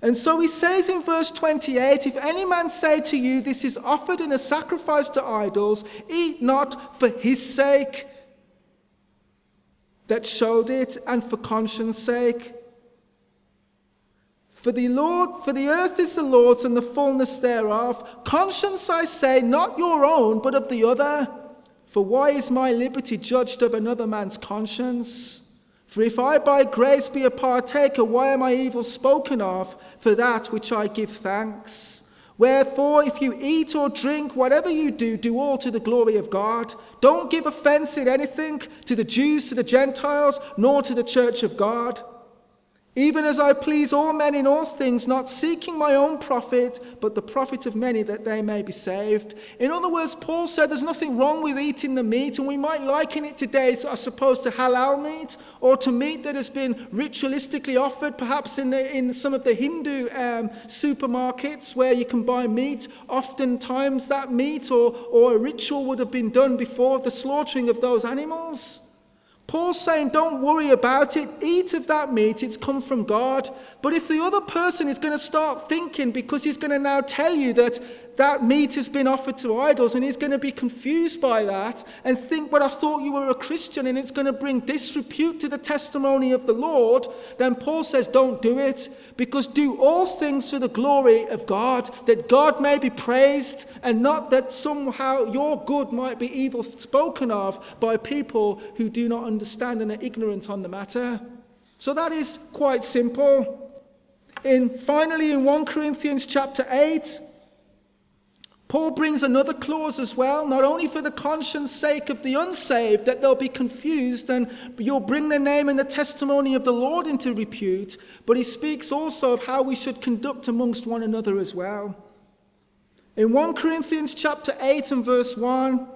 And so he says in verse twenty-eight, if any man say to you, this is offered in a sacrifice to idols, eat not for his sake that showed it and for conscience sake. For the Lord, for the earth is the Lord's and the fullness thereof. Conscience, I say, not your own, but of the other. For why is my liberty judged of another man's conscience? For if I by grace be a partaker, why am I evil spoken of for that which I give thanks? Wherefore, if you eat or drink, whatever you do, do all to the glory of God. Don't give offense in anything to the Jews, to the Gentiles, nor to the church of God. Even as I please all men in all things, not seeking my own profit, but the profit of many that they may be saved. In other words, Paul said there's nothing wrong with eating the meat, and we might liken it today, I suppose, to halal meat, or to meat that has been ritualistically offered, perhaps in, the, in some of the Hindu um, supermarkets where you can buy meat. Oftentimes that meat or, or a ritual would have been done before the slaughtering of those animals. Paul's saying, don't worry about it, eat of that meat, it's come from God. But if the other person is going to start thinking, because he's going to now tell you that that meat has been offered to idols, and he's going to be confused by that, and think, well, I thought you were a Christian, and it's going to bring disrepute to the testimony of the Lord, then Paul says, don't do it, because do all things for the glory of God, that God may be praised, and not that somehow your good might be evil spoken of by people who do not understand. understand and are ignorant on the matter. So that is quite simple. In finally, in First Corinthians chapter eight, Paul brings another clause as well, not only for the conscience sake of the unsaved, that they'll be confused and you'll bring the name and the testimony of the Lord into repute, but he speaks also of how we should conduct amongst one another as well. In First Corinthians chapter eight and verse one,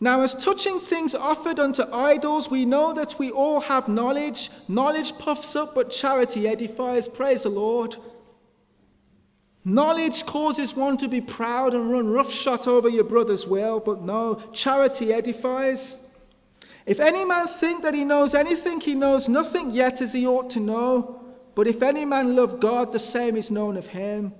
now as touching things offered unto idols, we know that we all have knowledge. Knowledge puffs up, but charity edifies. Praise the Lord. Knowledge causes one to be proud and run roughshod over your brother's will, but no, charity edifies. If any man think that he knows anything, he knows nothing yet as he ought to know. But if any man love God, the same is known of him.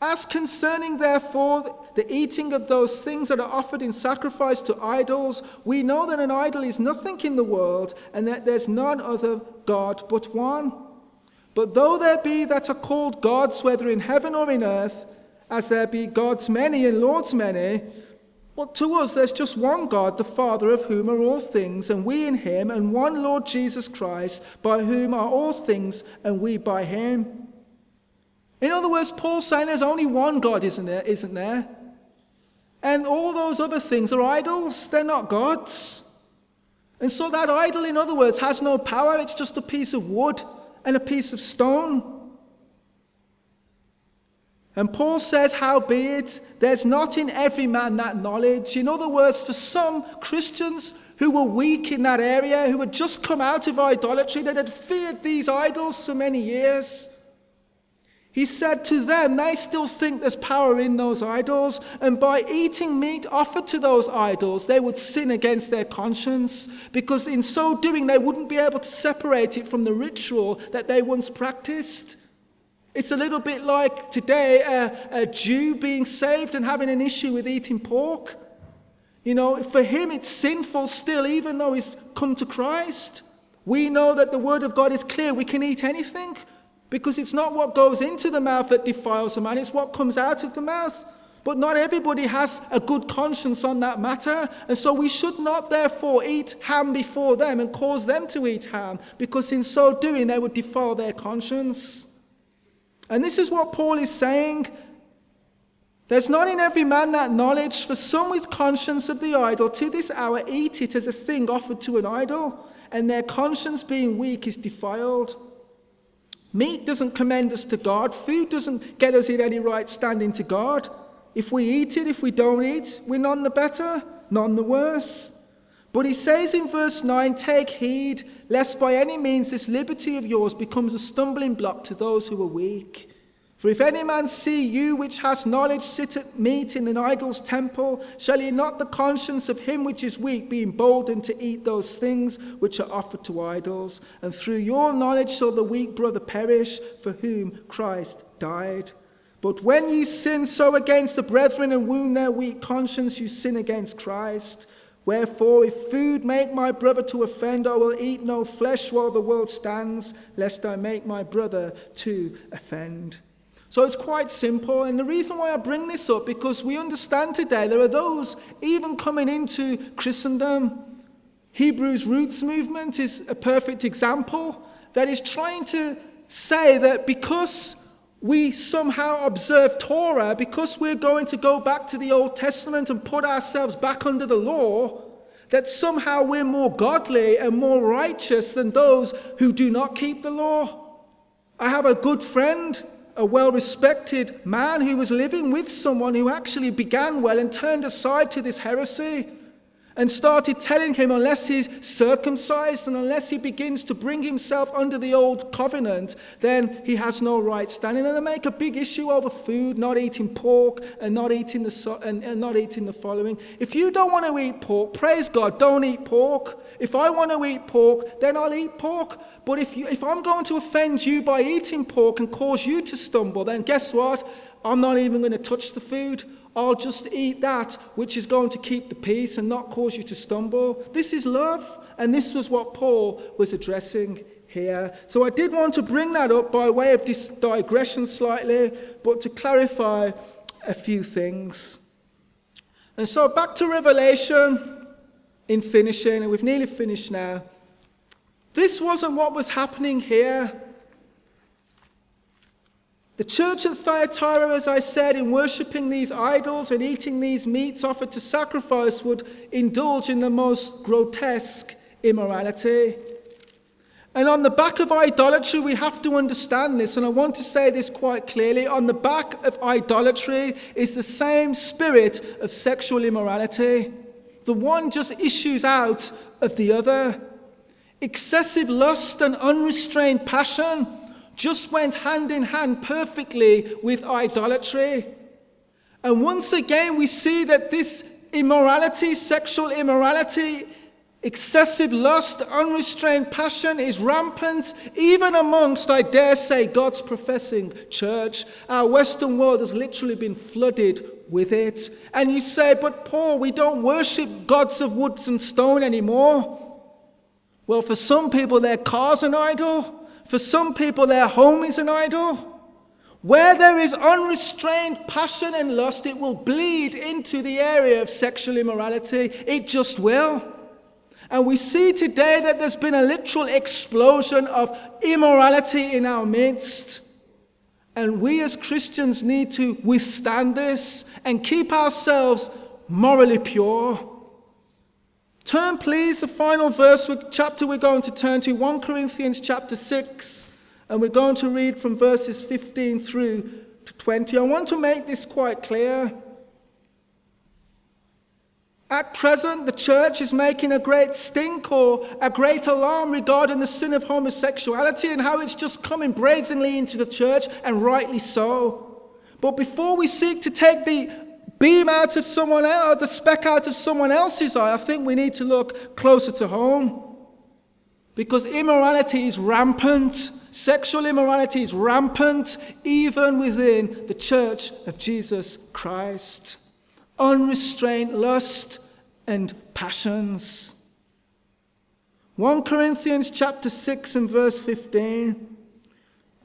As concerning, therefore, the eating of those things that are offered in sacrifice to idols, we know that an idol is nothing in the world, and that there's none other God but one. But though there be that are called gods, whether in heaven or in earth, as there be gods many and lords many, well, to us there's just one God, the Father, of whom are all things, and we in him, and one Lord Jesus Christ, by whom are all things, and we by him. In other words, Paul's saying there's only one God, isn't there? Isn't there? And all those other things are idols. They're not gods. And so that idol, in other words, has no power. It's just a piece of wood and a piece of stone. And Paul says, howbeit, there's not in every man that knowledge. In other words, for some Christians who were weak in that area, who had just come out of idolatry, that had feared these idols for many years, he said to them, they still think there's power in those idols, and by eating meat offered to those idols, they would sin against their conscience, because in so doing, they wouldn't be able to separate it from the ritual that they once practiced. It's a little bit like today, a, a Jew being saved and having an issue with eating pork. You know, for him, it's sinful still, even though he's come to Christ. We know that the word of God is clear. We can eat anything. Because it's not what goes into the mouth that defiles a man, it's what comes out of the mouth. But not everybody has a good conscience on that matter, and so we should not therefore eat ham before them and cause them to eat ham, because in so doing they would defile their conscience. And this is what Paul is saying. There's not in every man that knowledge, for some with conscience of the idol to this hour eat it as a thing offered to an idol, and their conscience being weak is defiled. Meat doesn't commend us to God. Food doesn't get us in any right standing to God. If we eat it, if we don't eat, we're none the better, none the worse. But he says in verse nine, "Take heed, lest by any means this liberty of yours becomes a stumbling block to those who are weak. For if any man see you which has knowledge sit at meat in an idol's temple, shall ye not the conscience of him which is weak be emboldened to eat those things which are offered to idols? And through your knowledge shall the weak brother perish, for whom Christ died. But when ye sin so against the brethren and wound their weak conscience, you sin against Christ. Wherefore, if food make my brother to offend, I will eat no flesh while the world stands, lest I make my brother to offend." So it's quite simple, and the reason why I bring this up, because we understand today there are those even coming into Christendom. Hebrews Roots Movement is a perfect example that is trying to say that because we somehow observe Torah, because we're going to go back to the Old Testament and put ourselves back under the law, that somehow we're more godly and more righteous than those who do not keep the law. I have a good friend, a well-respected man, who was living with someone who actually began well and turned aside to this heresy and started telling him unless he's circumcised and unless he begins to bring himself under the old covenant, then he has no right standing. And they make a big issue over food, not eating pork and not eating the so- and, and not eating the following. If you don't want to eat pork, praise God, don't eat pork. If I want to eat pork, then I'll eat pork. But if you, if I'm going to offend you by eating pork and cause you to stumble, then guess what? I'm not even going to touch the food. I'll just eat that which is going to keep the peace and not cause you to stumble. This is love, and this was what Paul was addressing here. So I did want to bring that up by way of this digression slightly, but to clarify a few things. And so back to Revelation in finishing, and we've nearly finished now. This wasn't what was happening here. The church of Thyatira, as I said, in worshipping these idols and eating these meats offered to sacrifice, would indulge in the most grotesque immorality. And on the back of idolatry, we have to understand this, and I want to say this quite clearly, on the back of idolatry is the same spirit of sexual immorality. The one just issues out of the other. Excessive lust and unrestrained passion just went hand in hand perfectly with idolatry. And once again, we see that this immorality, sexual immorality, excessive lust, unrestrained passion is rampant, even amongst, I dare say, God's professing church. Our Western world has literally been flooded with it. And you say, "But Paul, we don't worship gods of wood and stone anymore." Well, for some people, their car's an idol. For some people, their home is an idol. Where there is unrestrained passion and lust, it will bleed into the area of sexual immorality. It just will. And we see today that there's been a literal explosion of immorality in our midst. And we as Christians need to withstand this and keep ourselves morally pure. Turn, please, the final verse, chapter we're going to turn to, First Corinthians chapter six, and we're going to read from verses fifteen through to twenty. I want to make this quite clear. At present, the church is making a great stink or a great alarm regarding the sin of homosexuality and how it's just coming brazenly into the church, and rightly so. But before we seek to take the beam out of someone else, or the speck out of someone else's eye, I think we need to look closer to home. Because immorality is rampant. Sexual immorality is rampant, even within the church of Jesus Christ. Unrestrained lust and passions. First Corinthians chapter six and verse fifteen.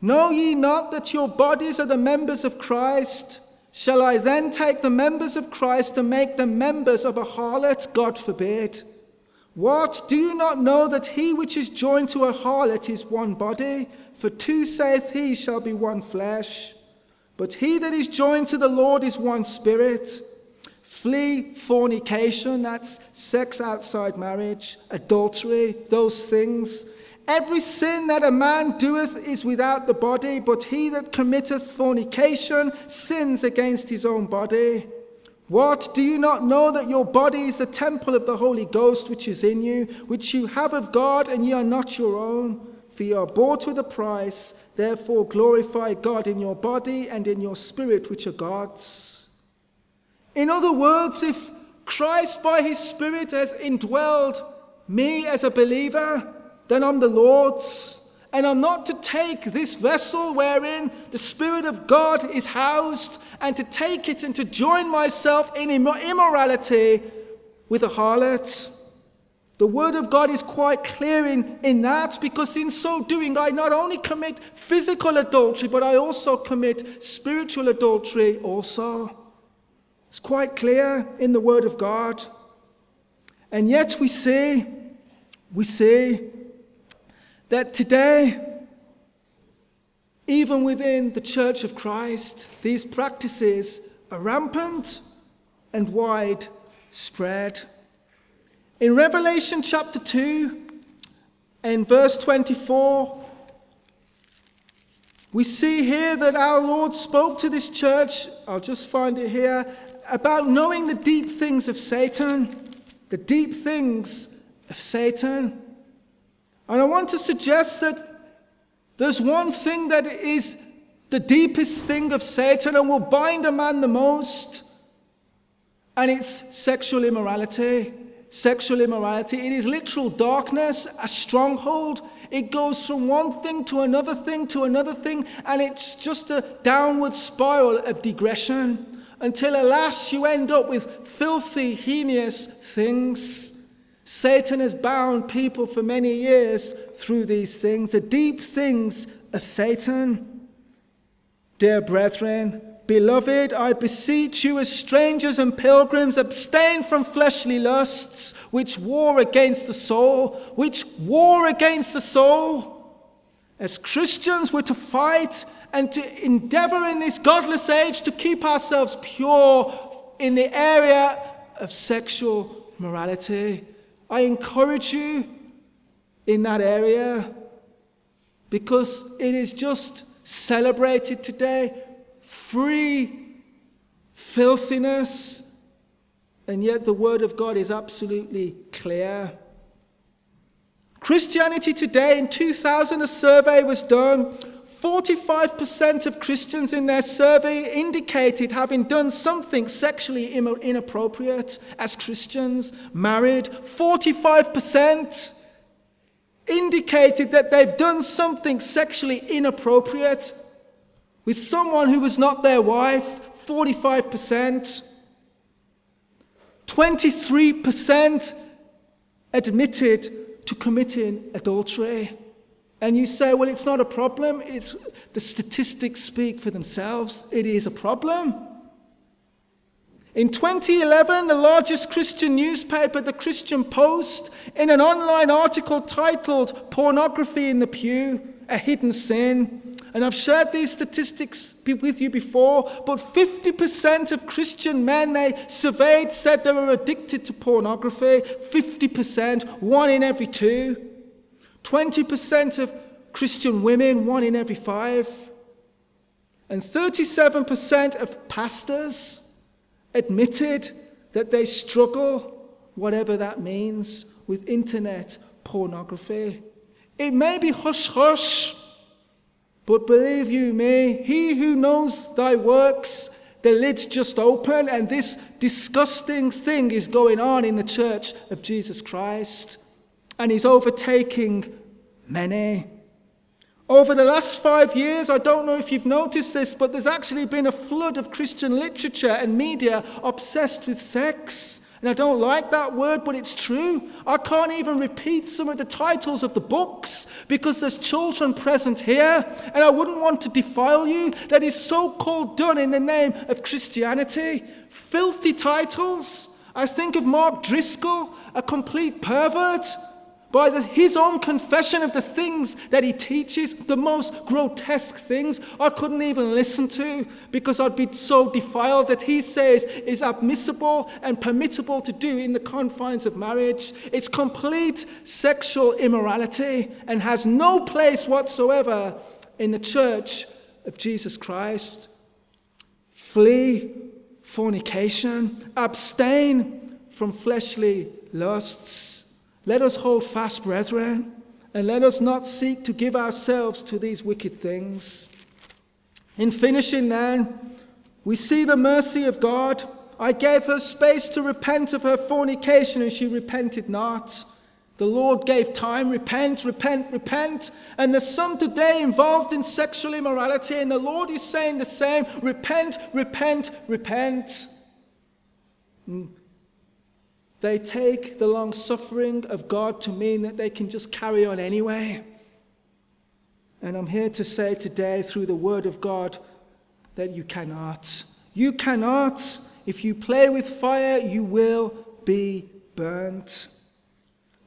"Know ye not that your bodies are the members of Christ? Shall I then take the members of Christ and make them members of a harlot? God forbid. What? Do you not know that he which is joined to a harlot is one body? For two, saith he, shall be one flesh. But he that is joined to the Lord is one spirit. Flee fornication," that's sex outside marriage, adultery, those things. "Every sin that a man doeth is without the body, but he that committeth fornication sins against his own body. What? Do you not know that your body is the temple of the Holy Ghost which is in you, which you have of God, and ye are not your own? For ye are bought with a price. Therefore glorify God in your body and in your spirit, which are God's. In other words, if Christ by his Spirit has indwelled me as a believer, then I'm the Lord's. And I'm not to take this vessel wherein the Spirit of God is housed and to take it and to join myself in immorality with a harlot. The Word of God is quite clear in, in that, because in so doing I not only commit physical adultery, but I also commit spiritual adultery also. It's quite clear in the Word of God. And yet we see, we see that today, even within the Church of Christ, these practices are rampant and widespread. In Revelation chapter two and verse twenty-four, we see here that our Lord spoke to this church, I'll just find it here, about knowing the deep things of Satan, the deep things of Satan. And I want to suggest that there's one thing that is the deepest thing of Satan and will bind a man the most, and it's sexual immorality. Sexual immorality. It is literal darkness, a stronghold. It goes from one thing to another thing to another thing, and it's just a downward spiral of digression until, alas, you end up with filthy, heinous things. Satan has bound people for many years through these things, the deep things of Satan. Dear brethren, beloved, I beseech you as strangers and pilgrims, abstain from fleshly lusts, which war against the soul, which war against the soul. As Christians, we're to fight and to endeavor in this godless age to keep ourselves pure in the area of sexual morality. I encourage you in that area, because it is just celebrated today. Free filthiness, and yet the Word of God is absolutely clear. Christianity Today, in two thousand, a survey was done. forty-five percent of Christians in their survey indicated having done something sexually inappropriate as Christians, married. forty-five percent indicated that they've done something sexually inappropriate with someone who was not their wife, forty-five percent. twenty-three percent admitted to committing adultery. And you say, well, it's not a problem. It's, the statistics speak for themselves. It is a problem. In twenty eleven, the largest Christian newspaper, the Christian Post, in an online article titled "Pornography in the Pew, a Hidden Sin," and I've shared these statistics with you before, but fifty percent of Christian men they surveyed said they were addicted to pornography. fifty percent, one in every two. twenty percent of Christian women, one in every five. And thirty-seven percent of pastors admitted that they struggle, whatever that means, with internet pornography. It may be hush-hush, but believe you me, he who knows thy works, the lid's just open, and this disgusting thing is going on in the Church of Jesus Christ, and is overtaking many. Over the last five years, I don't know if you've noticed this, but there's actually been a flood of Christian literature and media obsessed with sex. And I don't like that word, but it's true. I can't even repeat some of the titles of the books because there's children present here, and I wouldn't want to defile you. That is so-called done in the name of Christianity. Filthy titles. I think of Mark Driscoll, a complete pervert, by the, his own confession of the things that he teaches, the most grotesque things I couldn't even listen to because I'd be so defiled that he says is admissible and permissible to do in the confines of marriage. It's complete sexual immorality and has no place whatsoever in the Church of Jesus Christ. Flee fornication, abstain from fleshly lusts. Let us hold fast, brethren, and let us not seek to give ourselves to these wicked things. In finishing then, we see the mercy of God. I gave her space to repent of her fornication, and she repented not. The Lord gave time, repent, repent, repent. And there's some today involved in sexual immorality, and the Lord is saying the same, repent, repent, repent. They take the long suffering of God to mean that they can just carry on anyway. And I'm here to say today through the word of God that you cannot. You cannot. If you play with fire, you will be burnt.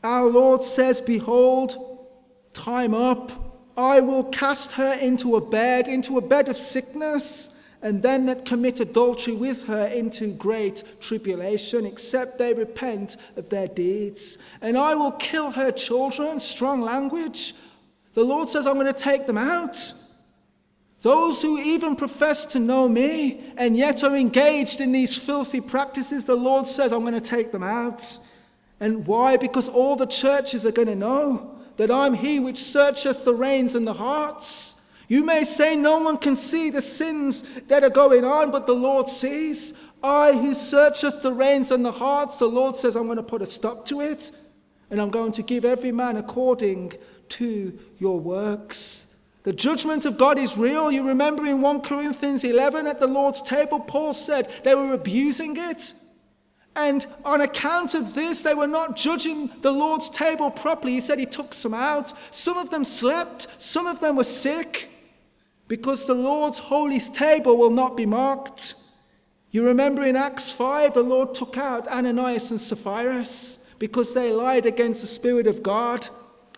Our Lord says, behold, time up. I will cast her into a bed, into a bed of sickness, and them that commit adultery with her into great tribulation, except they repent of their deeds. And I will kill her children, strong language. The Lord says, I'm going to take them out. Those who even profess to know me and yet are engaged in these filthy practices, the Lord says, I'm going to take them out. And why? Because all the churches are going to know that I'm he which searcheth the reins and the hearts. You may say no one can see the sins that are going on, but the Lord sees. I who searcheth the reins and the hearts, the Lord says, I'm going to put a stop to it. And I'm going to give every man according to your works. The judgment of God is real. You remember in First Corinthians eleven at the Lord's table, Paul said they were abusing it. And on account of this, they were not judging the Lord's table properly. He said he took some out. Some of them slept. Some of them were sick. Because the Lord's holy table will not be mocked. You remember in Acts five, the Lord took out Ananias and Sapphira because they lied against the Spirit of God.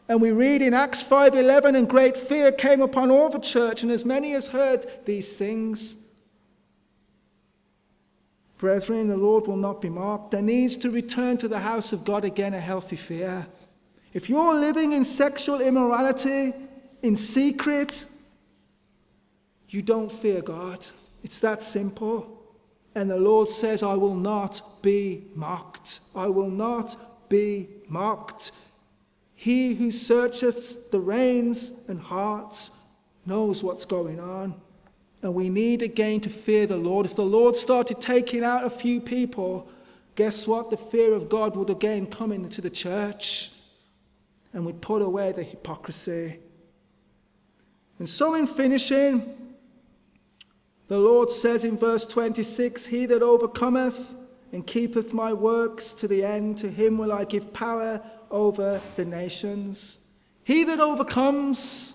And we read in Acts five eleven, and great fear came upon all the church, and as many as heard these things. Brethren, the Lord will not be mocked. There needs to return to the house of God again a healthy fear. If you're living in sexual immorality, in secret, you don't fear God. It's that simple. And the Lord says, I will not be mocked. I will not be mocked. He who searcheth the reins and hearts knows what's going on. And we need again to fear the Lord. If the Lord started taking out a few people, guess what? The fear of God would again come into the church. And we'd put away the hypocrisy. And so in finishing, the Lord says in verse twenty-six, he that overcometh and keepeth my works to the end, to him will I give power over the nations. He that overcomes.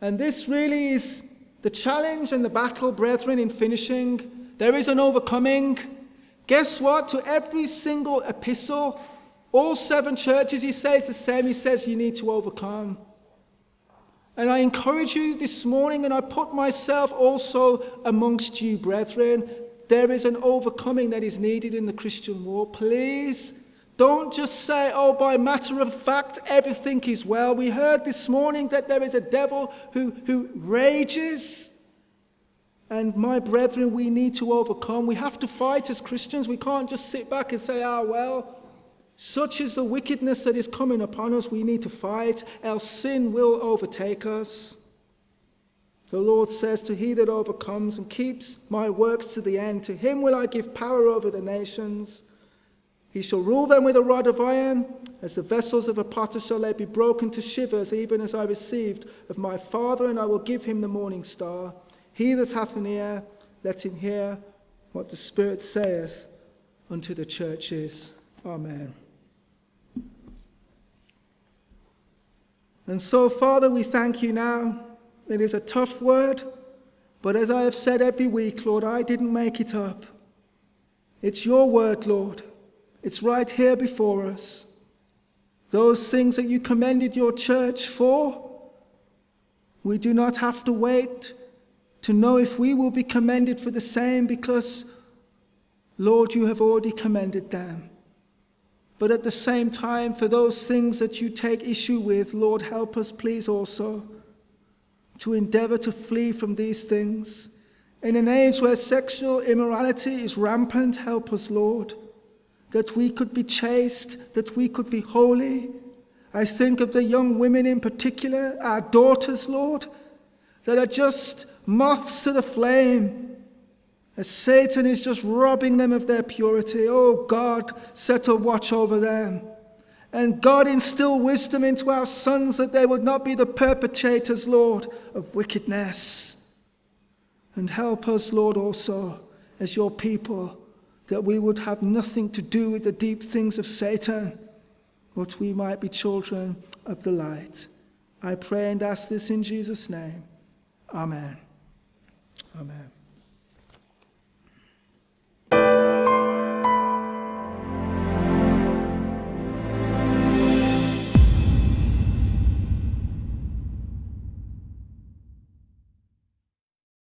And this really is the challenge and the battle, brethren, in finishing. There is an overcoming. Guess what? To every single epistle, all seven churches, he says the same. He says you need to overcome. And I encourage you this morning, and I put myself also amongst you, brethren. There is an overcoming that is needed in the Christian war. Please don't just say, oh, by matter of fact, everything is well. We heard this morning that there is a devil who, who rages. And my brethren, we need to overcome. We have to fight as Christians. We can't just sit back and say, ah, well, such is the wickedness that is coming upon us. We need to fight, else sin will overtake us. The Lord says, to he that overcomes and keeps my works to the end, to him will I give power over the nations. He shall rule them with a rod of iron. As the vessels of a potter shall they be broken to shivers, even as I received of my Father, and I will give him the morning star. He that hath an ear, let him hear what the Spirit saith unto the churches. Amen. And so, Father, we thank you now. It is a tough word, but as I have said every week, Lord, I didn't make it up. It's your word, Lord. It's right here before us. Those things that you commended your church for, we do not have to wait to know if we will be commended for the same, because, Lord, you have already commended them. But at the same time, for those things that you take issue with, Lord, help us please also to endeavor to flee from these things In an age where sexual immorality is rampant, help us, Lord, that we could be chaste, that we could be holy. I think of the young women in particular, our daughters, Lord, that are just moths to the flame, as Satan is just robbing them of their purity. Oh God, set a watch over them. And God, instill wisdom into our sons that they would not be the perpetrators, Lord, of wickedness. And help us, Lord, also, as your people, that we would have nothing to do with the deep things of Satan, but we might be children of the light. I pray and ask this in Jesus' name. Amen. Amen.